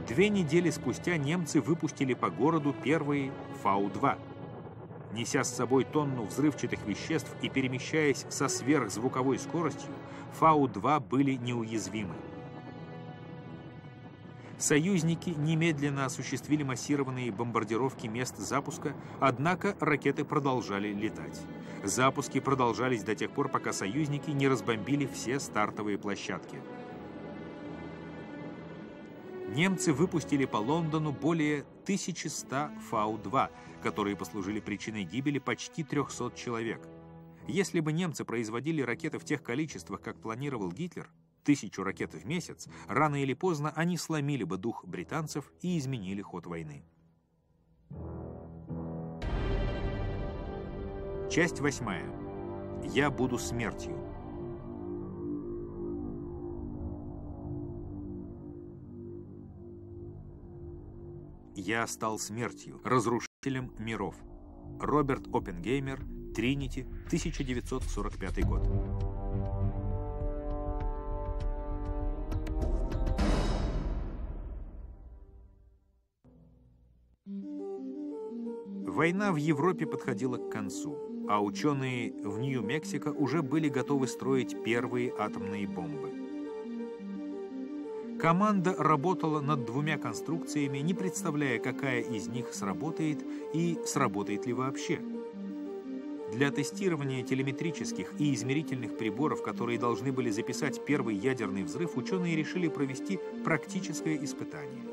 Две недели спустя немцы выпустили по городу первые Фау два. Неся с собой тонну взрывчатых веществ и перемещаясь со сверхзвуковой скоростью, Фау два были неуязвимы. Союзники немедленно осуществили массированные бомбардировки мест запуска, однако ракеты продолжали летать. Запуски продолжались до тех пор, пока союзники не разбомбили все стартовые площадки. Немцы выпустили по Лондону более тысячи ста Фау два, которые послужили причиной гибели почти трёхсот человек. Если бы немцы производили ракеты в тех количествах, как планировал Гитлер, тысячу ракет в месяц, рано или поздно они сломили бы дух британцев и изменили ход войны. Часть восьмая. «Я буду смертью». «Я стал смертью, разрушителем миров». Роберт Опенгеймер, «Тринити», тысяча девятьсот сорок пятый год. Война в Европе подходила к концу, а ученые в Нью-Мексико уже были готовы строить первые атомные бомбы. Команда работала над двумя конструкциями, не представляя, какая из них сработает и сработает ли вообще. Для тестирования телеметрических и измерительных приборов, которые должны были записать первый ядерный взрыв, ученые решили провести практическое испытание.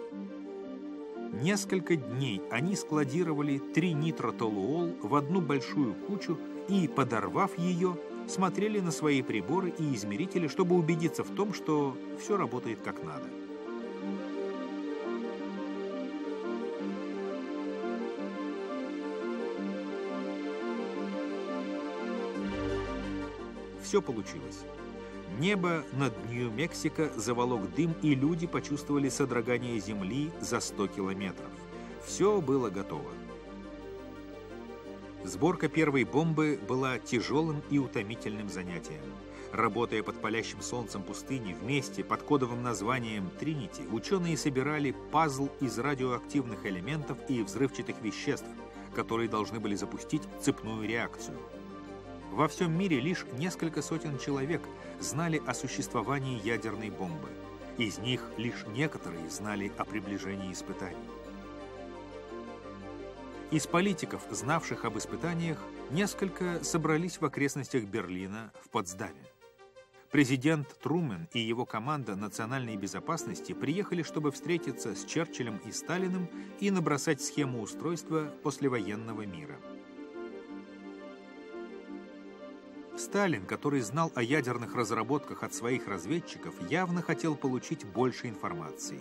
Несколько дней они складировали тринитротолуол в одну большую кучу и, подорвав ее, смотрели на свои приборы и измерители, чтобы убедиться в том, что все работает как надо. Все получилось. Небо над Нью-Мексико заволок дым, и люди почувствовали содрогание земли за сто километров. Все было готово. Сборка первой бомбы была тяжелым и утомительным занятием. Работая под палящим солнцем пустыни вместе под кодовым названием «Тринити», ученые собирали пазл из радиоактивных элементов и взрывчатых веществ, которые должны были запустить цепную реакцию. Во всем мире лишь несколько сотен человек знали о существовании ядерной бомбы. Из них лишь некоторые знали о приближении испытаний. Из политиков, знавших об испытаниях, несколько собрались в окрестностях Берлина в Потсдаме. Президент Трумен и его команда национальной безопасности приехали, чтобы встретиться с Черчиллем и Сталиным и набросать схему устройства послевоенного мира. Сталин, который знал о ядерных разработках от своих разведчиков, явно хотел получить больше информации.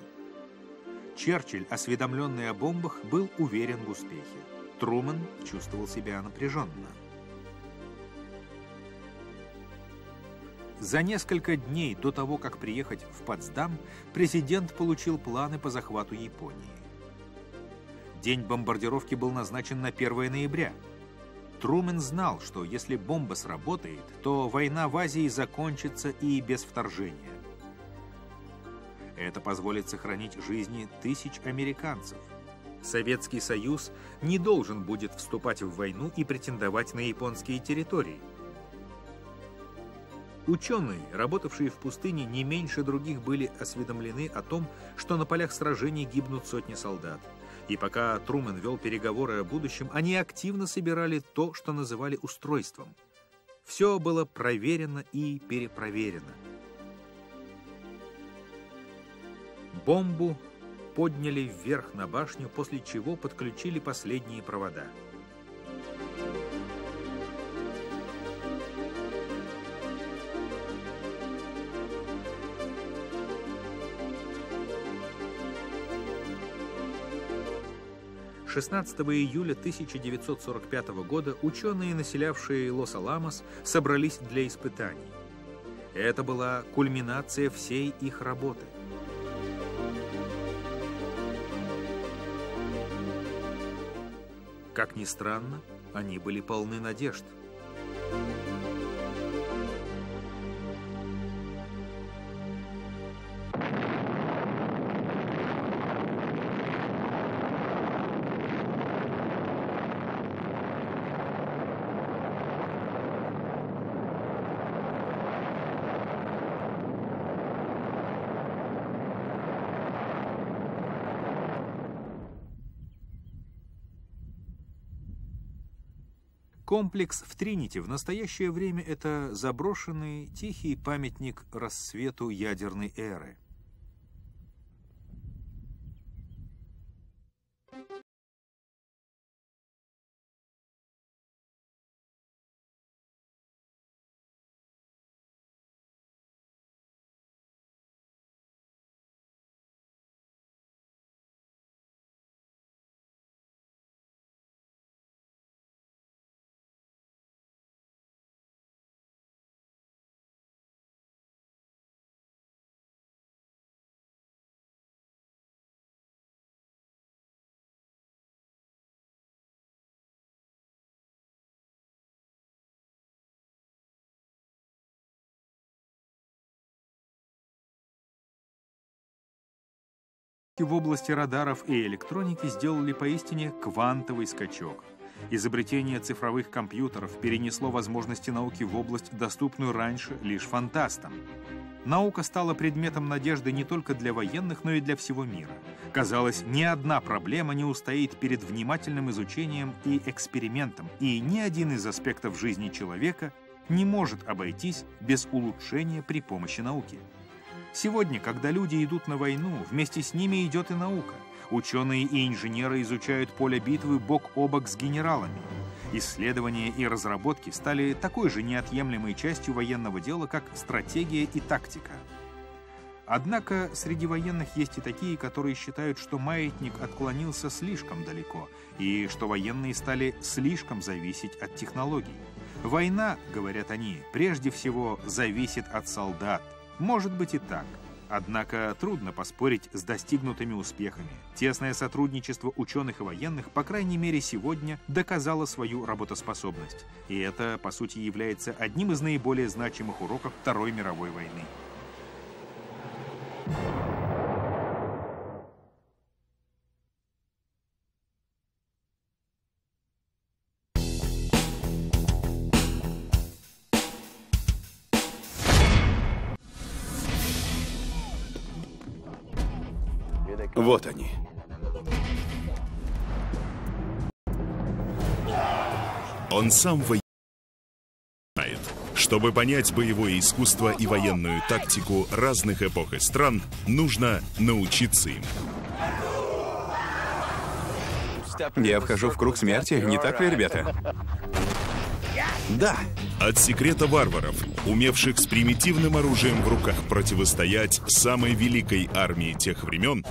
Черчилль, осведомленный о бомбах, был уверен в успехе. Трумэн чувствовал себя напряженно. За несколько дней до того, как приехать в Потсдам, президент получил планы по захвату Японии. День бомбардировки был назначен на первое ноября. Трумэн знал, что если бомба сработает, то война в Азии закончится и без вторжения. Это позволит сохранить жизни тысяч американцев. Советский Союз не должен будет вступать в войну и претендовать на японские территории. Ученые, работавшие в пустыне, не меньше других были осведомлены о том, что на полях сражений гибнут сотни солдат. И пока Трумэн вел переговоры о будущем, они активно собирали то, что называли устройством. Все было проверено и перепроверено. Бомбу подняли вверх на башню, после чего подключили последние провода. шестнадцатого июля тысяча девятьсот сорок пятого года ученые, населявшие Лос-Аламос, собрались для испытаний. Это была кульминация всей их работы. Как ни странно, они были полны надежд. Комплекс в Тринити в настоящее время — это заброшенный, тихий памятник расцвету ядерной эры. в области радаров и электроники сделали поистине квантовый скачок. Изобретение цифровых компьютеров перенесло возможности науки в область, доступную раньше лишь фантастам. Наука стала предметом надежды не только для военных, но и для всего мира. Казалось, ни одна проблема не устоит перед внимательным изучением и экспериментом, и ни один из аспектов жизни человека не может обойтись без улучшения при помощи науки. Сегодня, когда люди идут на войну, вместе с ними идет и наука. Ученые и инженеры изучают поле битвы бок о бок с генералами. Исследования и разработки стали такой же неотъемлемой частью военного дела, как стратегия и тактика. Однако среди военных есть и такие, которые считают, что маятник отклонился слишком далеко, и что военные стали слишком зависеть от технологий. Война, говорят они, прежде всего зависит от солдат. Может быть и так. Однако трудно поспорить с достигнутыми успехами. Тесное сотрудничество ученых и военных, по крайней мере сегодня, доказало свою работоспособность. И это, по сути, является одним из наиболее значимых уроков Второй мировой войны. Вот они. Он сам воевает. Чтобы понять боевое искусство и военную тактику разных эпох и стран, нужно научиться им. Я вхожу в круг смерти, не так ли, ребята? Да. От секрета варваров, умевших с примитивным оружием в руках противостоять самой великой армии тех времен,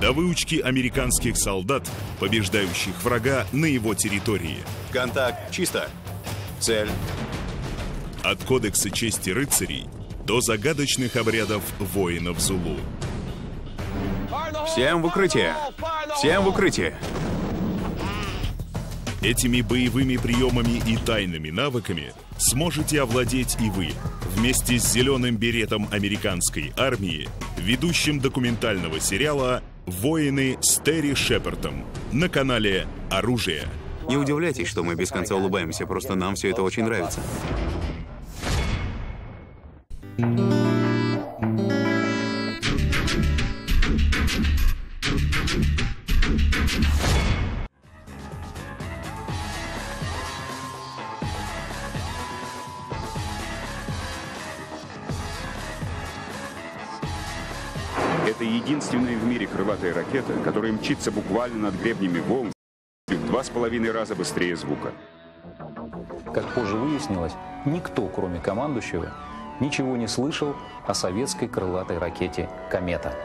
до выучки американских солдат, побеждающих врага на его территории. Контакт. Чисто. Цель. От кодекса чести рыцарей до загадочных обрядов воинов Зулу. Всем в укрытие! Всем в укрытие! Этими боевыми приемами и тайными навыками сможете овладеть и вы вместе с зеленым беретом американской армии, ведущим документального сериала «Воины» с Терри Шепардом на канале «Оружие». Не удивляйтесь, что мы без конца улыбаемся, просто нам все это очень нравится. Это единственная в мире крылатая ракета, которая мчится буквально над гребнями волн в два с половиной раза быстрее звука. Как позже выяснилось, никто, кроме командующего, ничего не слышал о советской крылатой ракете «Комета».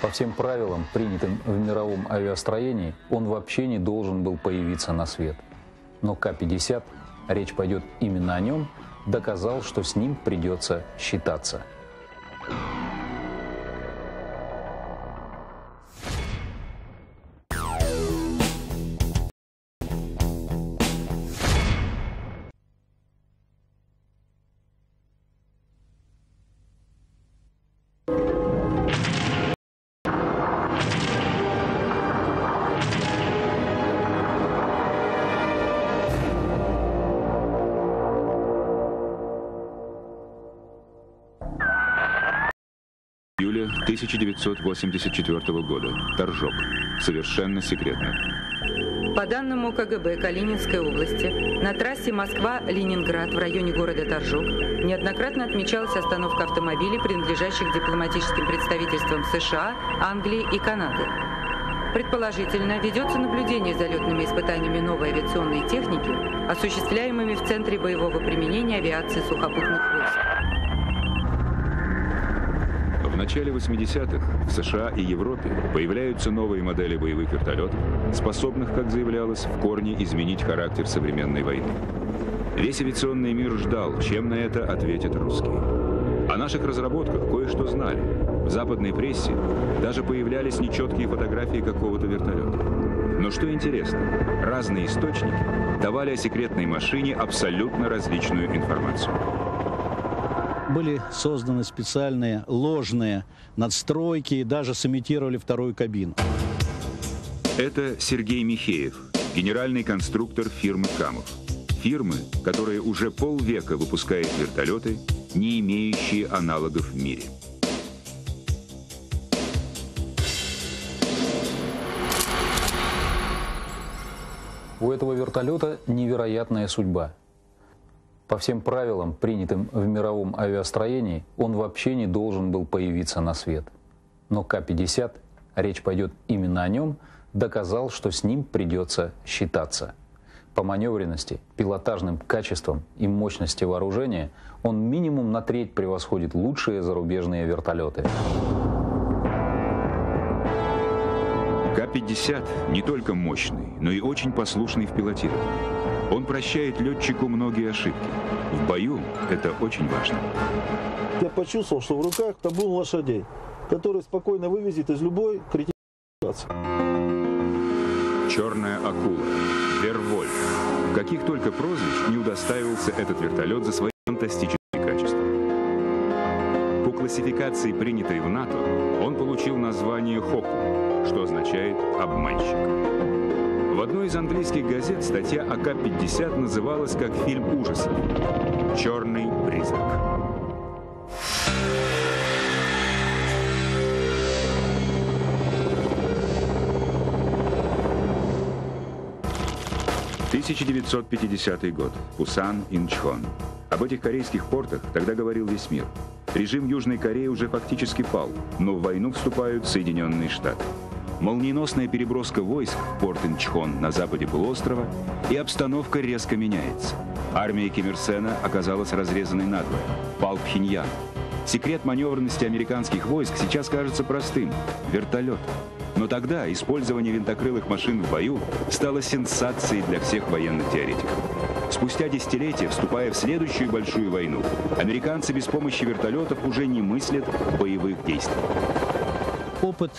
По всем правилам, принятым в мировом авиастроении, он вообще не должен был появиться на свет. Но ка пятьдесят, речь пойдет именно о нем, доказал, что с ним придется считаться. тысяча девятьсот восемьдесят четвёртого года. Торжок. Совершенно секретно. По данным ка гэ бэ Калининской области, на трассе Москва-Ленинград в районе города Торжок неоднократно отмечалась остановка автомобилей, принадлежащих дипломатическим представительствам сша, Англии и Канады. Предположительно, ведется наблюдение за летными испытаниями новой авиационной техники, осуществляемыми в Центре боевого применения авиации сухопутных войск. В начале восьмидесятых в сша и Европе появляются новые модели боевых вертолетов, способных, как заявлялось, в корне изменить характер современной войны. Весь авиационный мир ждал, чем на это ответят русские. О наших разработках кое-что знали. В западной прессе даже появлялись нечеткие фотографии какого-то вертолета. Но что интересно, разные источники давали о секретной машине абсолютно различную информацию. Были созданы специальные ложные надстройки и даже сымитировали вторую кабину. Это Сергей Михеев, генеральный конструктор фирмы «Камов». Фирмы, которая уже полвека выпускает вертолеты, не имеющие аналогов в мире. У этого вертолета невероятная судьба. По всем правилам, принятым в мировом авиастроении, он вообще не должен был появиться на свет. Но ка пятьдесят, речь пойдет именно о нем, доказал, что с ним придется считаться. По маневренности, пилотажным качествам и мощности вооружения он минимум на треть превосходит лучшие зарубежные вертолеты. ка пятьдесят не только мощный, но и очень послушный в пилотировании. Он прощает летчику многие ошибки. В бою это очень важно. Я почувствовал, что в руках табун лошадей, который спокойно вывезет из любой критической ситуации. Черная акула, вервольф. Каких только прозвищ не удостаивался этот вертолет за свои фантастические качества. По классификации, принятой в НАТО, он получил название «Хоку», что означает «обманщик». В одной из английских газет статья о ка пятьдесят называлась как фильм ужасов «Черный признак». тысяча девятьсот пятидесятый год. Пусан, Инчхон. Об этих корейских портах тогда говорил весь мир. Режим Южной Кореи уже фактически пал, но в войну вступают Соединенные Штаты. Молниеносная переброска войск в порт Инчхон на западе полуострова, и обстановка резко меняется. Армия Ким Ир Сена оказалась разрезанной надвое. Пал Пхеньян. Секрет маневренности американских войск сейчас кажется простым – вертолет. Но тогда использование винтокрылых машин в бою стало сенсацией для всех военных теоретиков. Спустя десятилетия, вступая в следующую большую войну, американцы без помощи вертолетов уже не мыслят боевых действий. Опыт,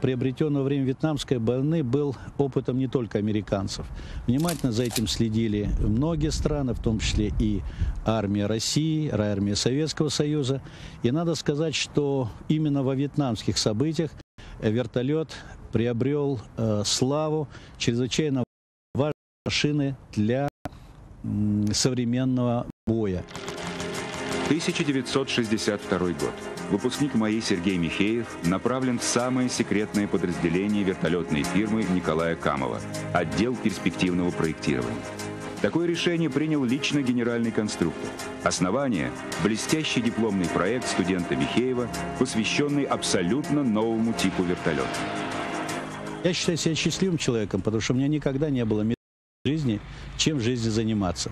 приобретенный во время Вьетнамской войны, был опытом не только американцев. Внимательно за этим следили многие страны, в том числе и армия России, армия Советского Союза. И надо сказать, что именно во вьетнамских событиях вертолет приобрел э, славу чрезвычайно важной машины для м, современного боя. тысяча девятьсот шестьдесят второй год. Выпускник МАИ Сергей Михеев направлен в самое секретное подразделение вертолетной фирмы Николая Камова – отдел перспективного проектирования. Такое решение принял лично генеральный конструктор. Основание – блестящий дипломный проект студента Михеева, посвященный абсолютно новому типу вертолета. Я считаю себя счастливым человеком, потому что у меня никогда не было мечты в жизни, чем в жизни заниматься.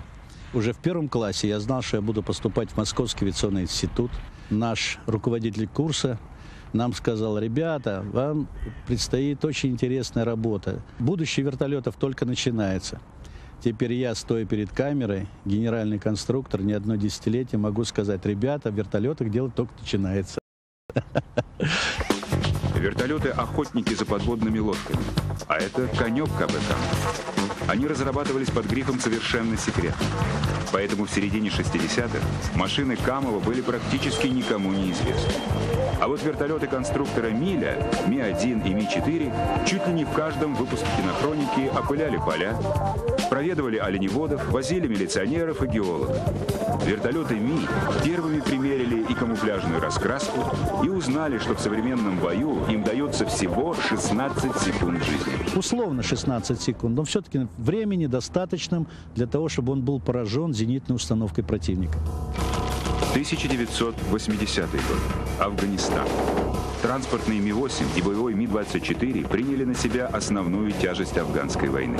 Уже в первом классе я знал, что я буду поступать в Московский авиационный институт. Наш руководитель курса нам сказал: ребята, вам предстоит очень интересная работа. Будущее вертолетов только начинается. Теперь я, стоя перед камерой, генеральный конструктор, не одно десятилетие могу сказать: ребята, в вертолетах дело только начинается. Вертолеты-охотники за подводными лодками. А это конек ка бэ ка. Они разрабатывались под грифом «совершенно секретно». Поэтому в середине шестидесятых машины Камова были практически никому не известны. А вот вертолеты конструктора Миля, ми один и ми четыре, чуть ли не в каждом выпуске кинохроники опыляли поля, проведывали оленеводов, возили милиционеров и геологов. Вертолеты Ми первыми примерили и камуфляжную раскраску, и узнали, что в современном бою им дается всего шестнадцать секунд жизни. Условно шестнадцать секунд, но все-таки времени достаточным для того, чтобы он был поражен зенитной установкой противника. тысяча девятьсот восьмидесятый год. Афганистан. Транспортные ми восемь и боевой ми двадцать четыре приняли на себя основную тяжесть афганской войны.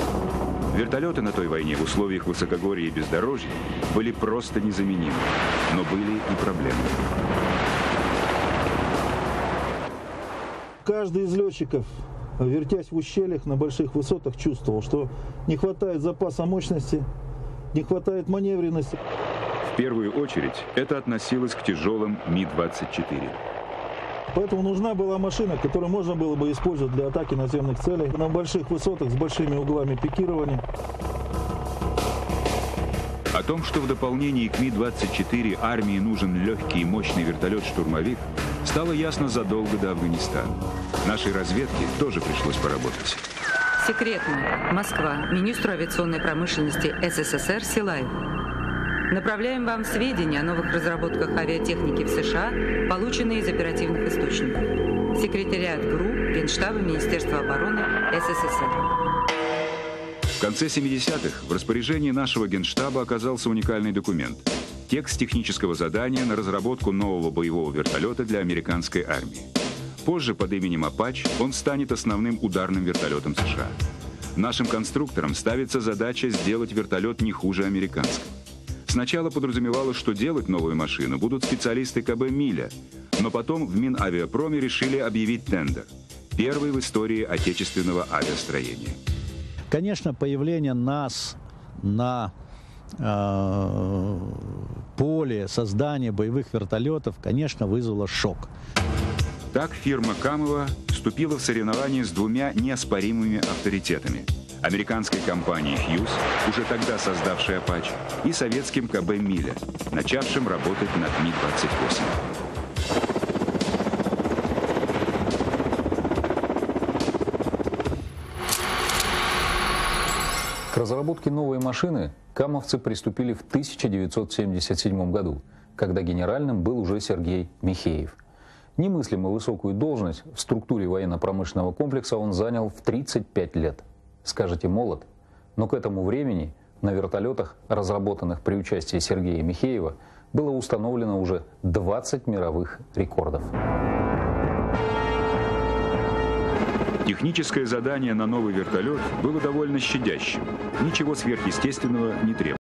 Вертолеты на той войне в условиях высокогорья и бездорожья были просто незаменимы, но были и проблемы. Каждый из летчиков, вертясь в ущельях на больших высотах, чувствовал, что не хватает запаса мощности, не хватает маневренности. В первую очередь это относилось к тяжелым ми двадцать четыре. Поэтому нужна была машина, которую можно было бы использовать для атаки наземных целей на больших высотах с большими углами пикирования. О том, что в дополнении к ми двадцать четыре армии нужен легкий и мощный вертолет-штурмовик, стало ясно задолго до Афганистана. Нашей разведке тоже пришлось поработать. Секретно. Москва. Министру авиационной промышленности СССР Силаеву. Направляем вам сведения о новых разработках авиатехники в США, полученные из оперативных источников. Секретариат ГРУ, Генштаба Министерства обороны СССР. В конце семидесятых в распоряжении нашего Генштаба оказался уникальный документ – текст технического задания на разработку нового боевого вертолета для американской армии. Позже под именем «Апач» он станет основным ударным вертолетом США. Нашим конструкторам ставится задача сделать вертолет не хуже американского. Сначала подразумевалось, что делать новую машину будут специалисты ка бэ «Миля», но потом в Минавиапроме решили объявить тендер – первый в истории отечественного авиастроения. Конечно, появление нас на э, поле создания боевых вертолетов, конечно, вызвало шок. Так фирма Камова вступила в соревнование с двумя неоспоримыми авторитетами. Американской компанией «Хьюз», уже тогда создавшей «Апач», и советским ка бэ «Миля», начавшим работать над ми двадцать восемь. К разработке новой машины камовцы приступили в тысяча девятьсот семьдесят седьмом году, когда генеральным был уже Сергей Михеев. Немыслимо высокую должность в структуре военно-промышленного комплекса он занял в тридцать пять лет. Скажете, молод, но к этому времени на вертолетах, разработанных при участии Сергея Михеева, было установлено уже двадцать мировых рекордов. Техническое задание на новый вертолет было довольно щадящим. Ничего сверхъестественного не требовалось.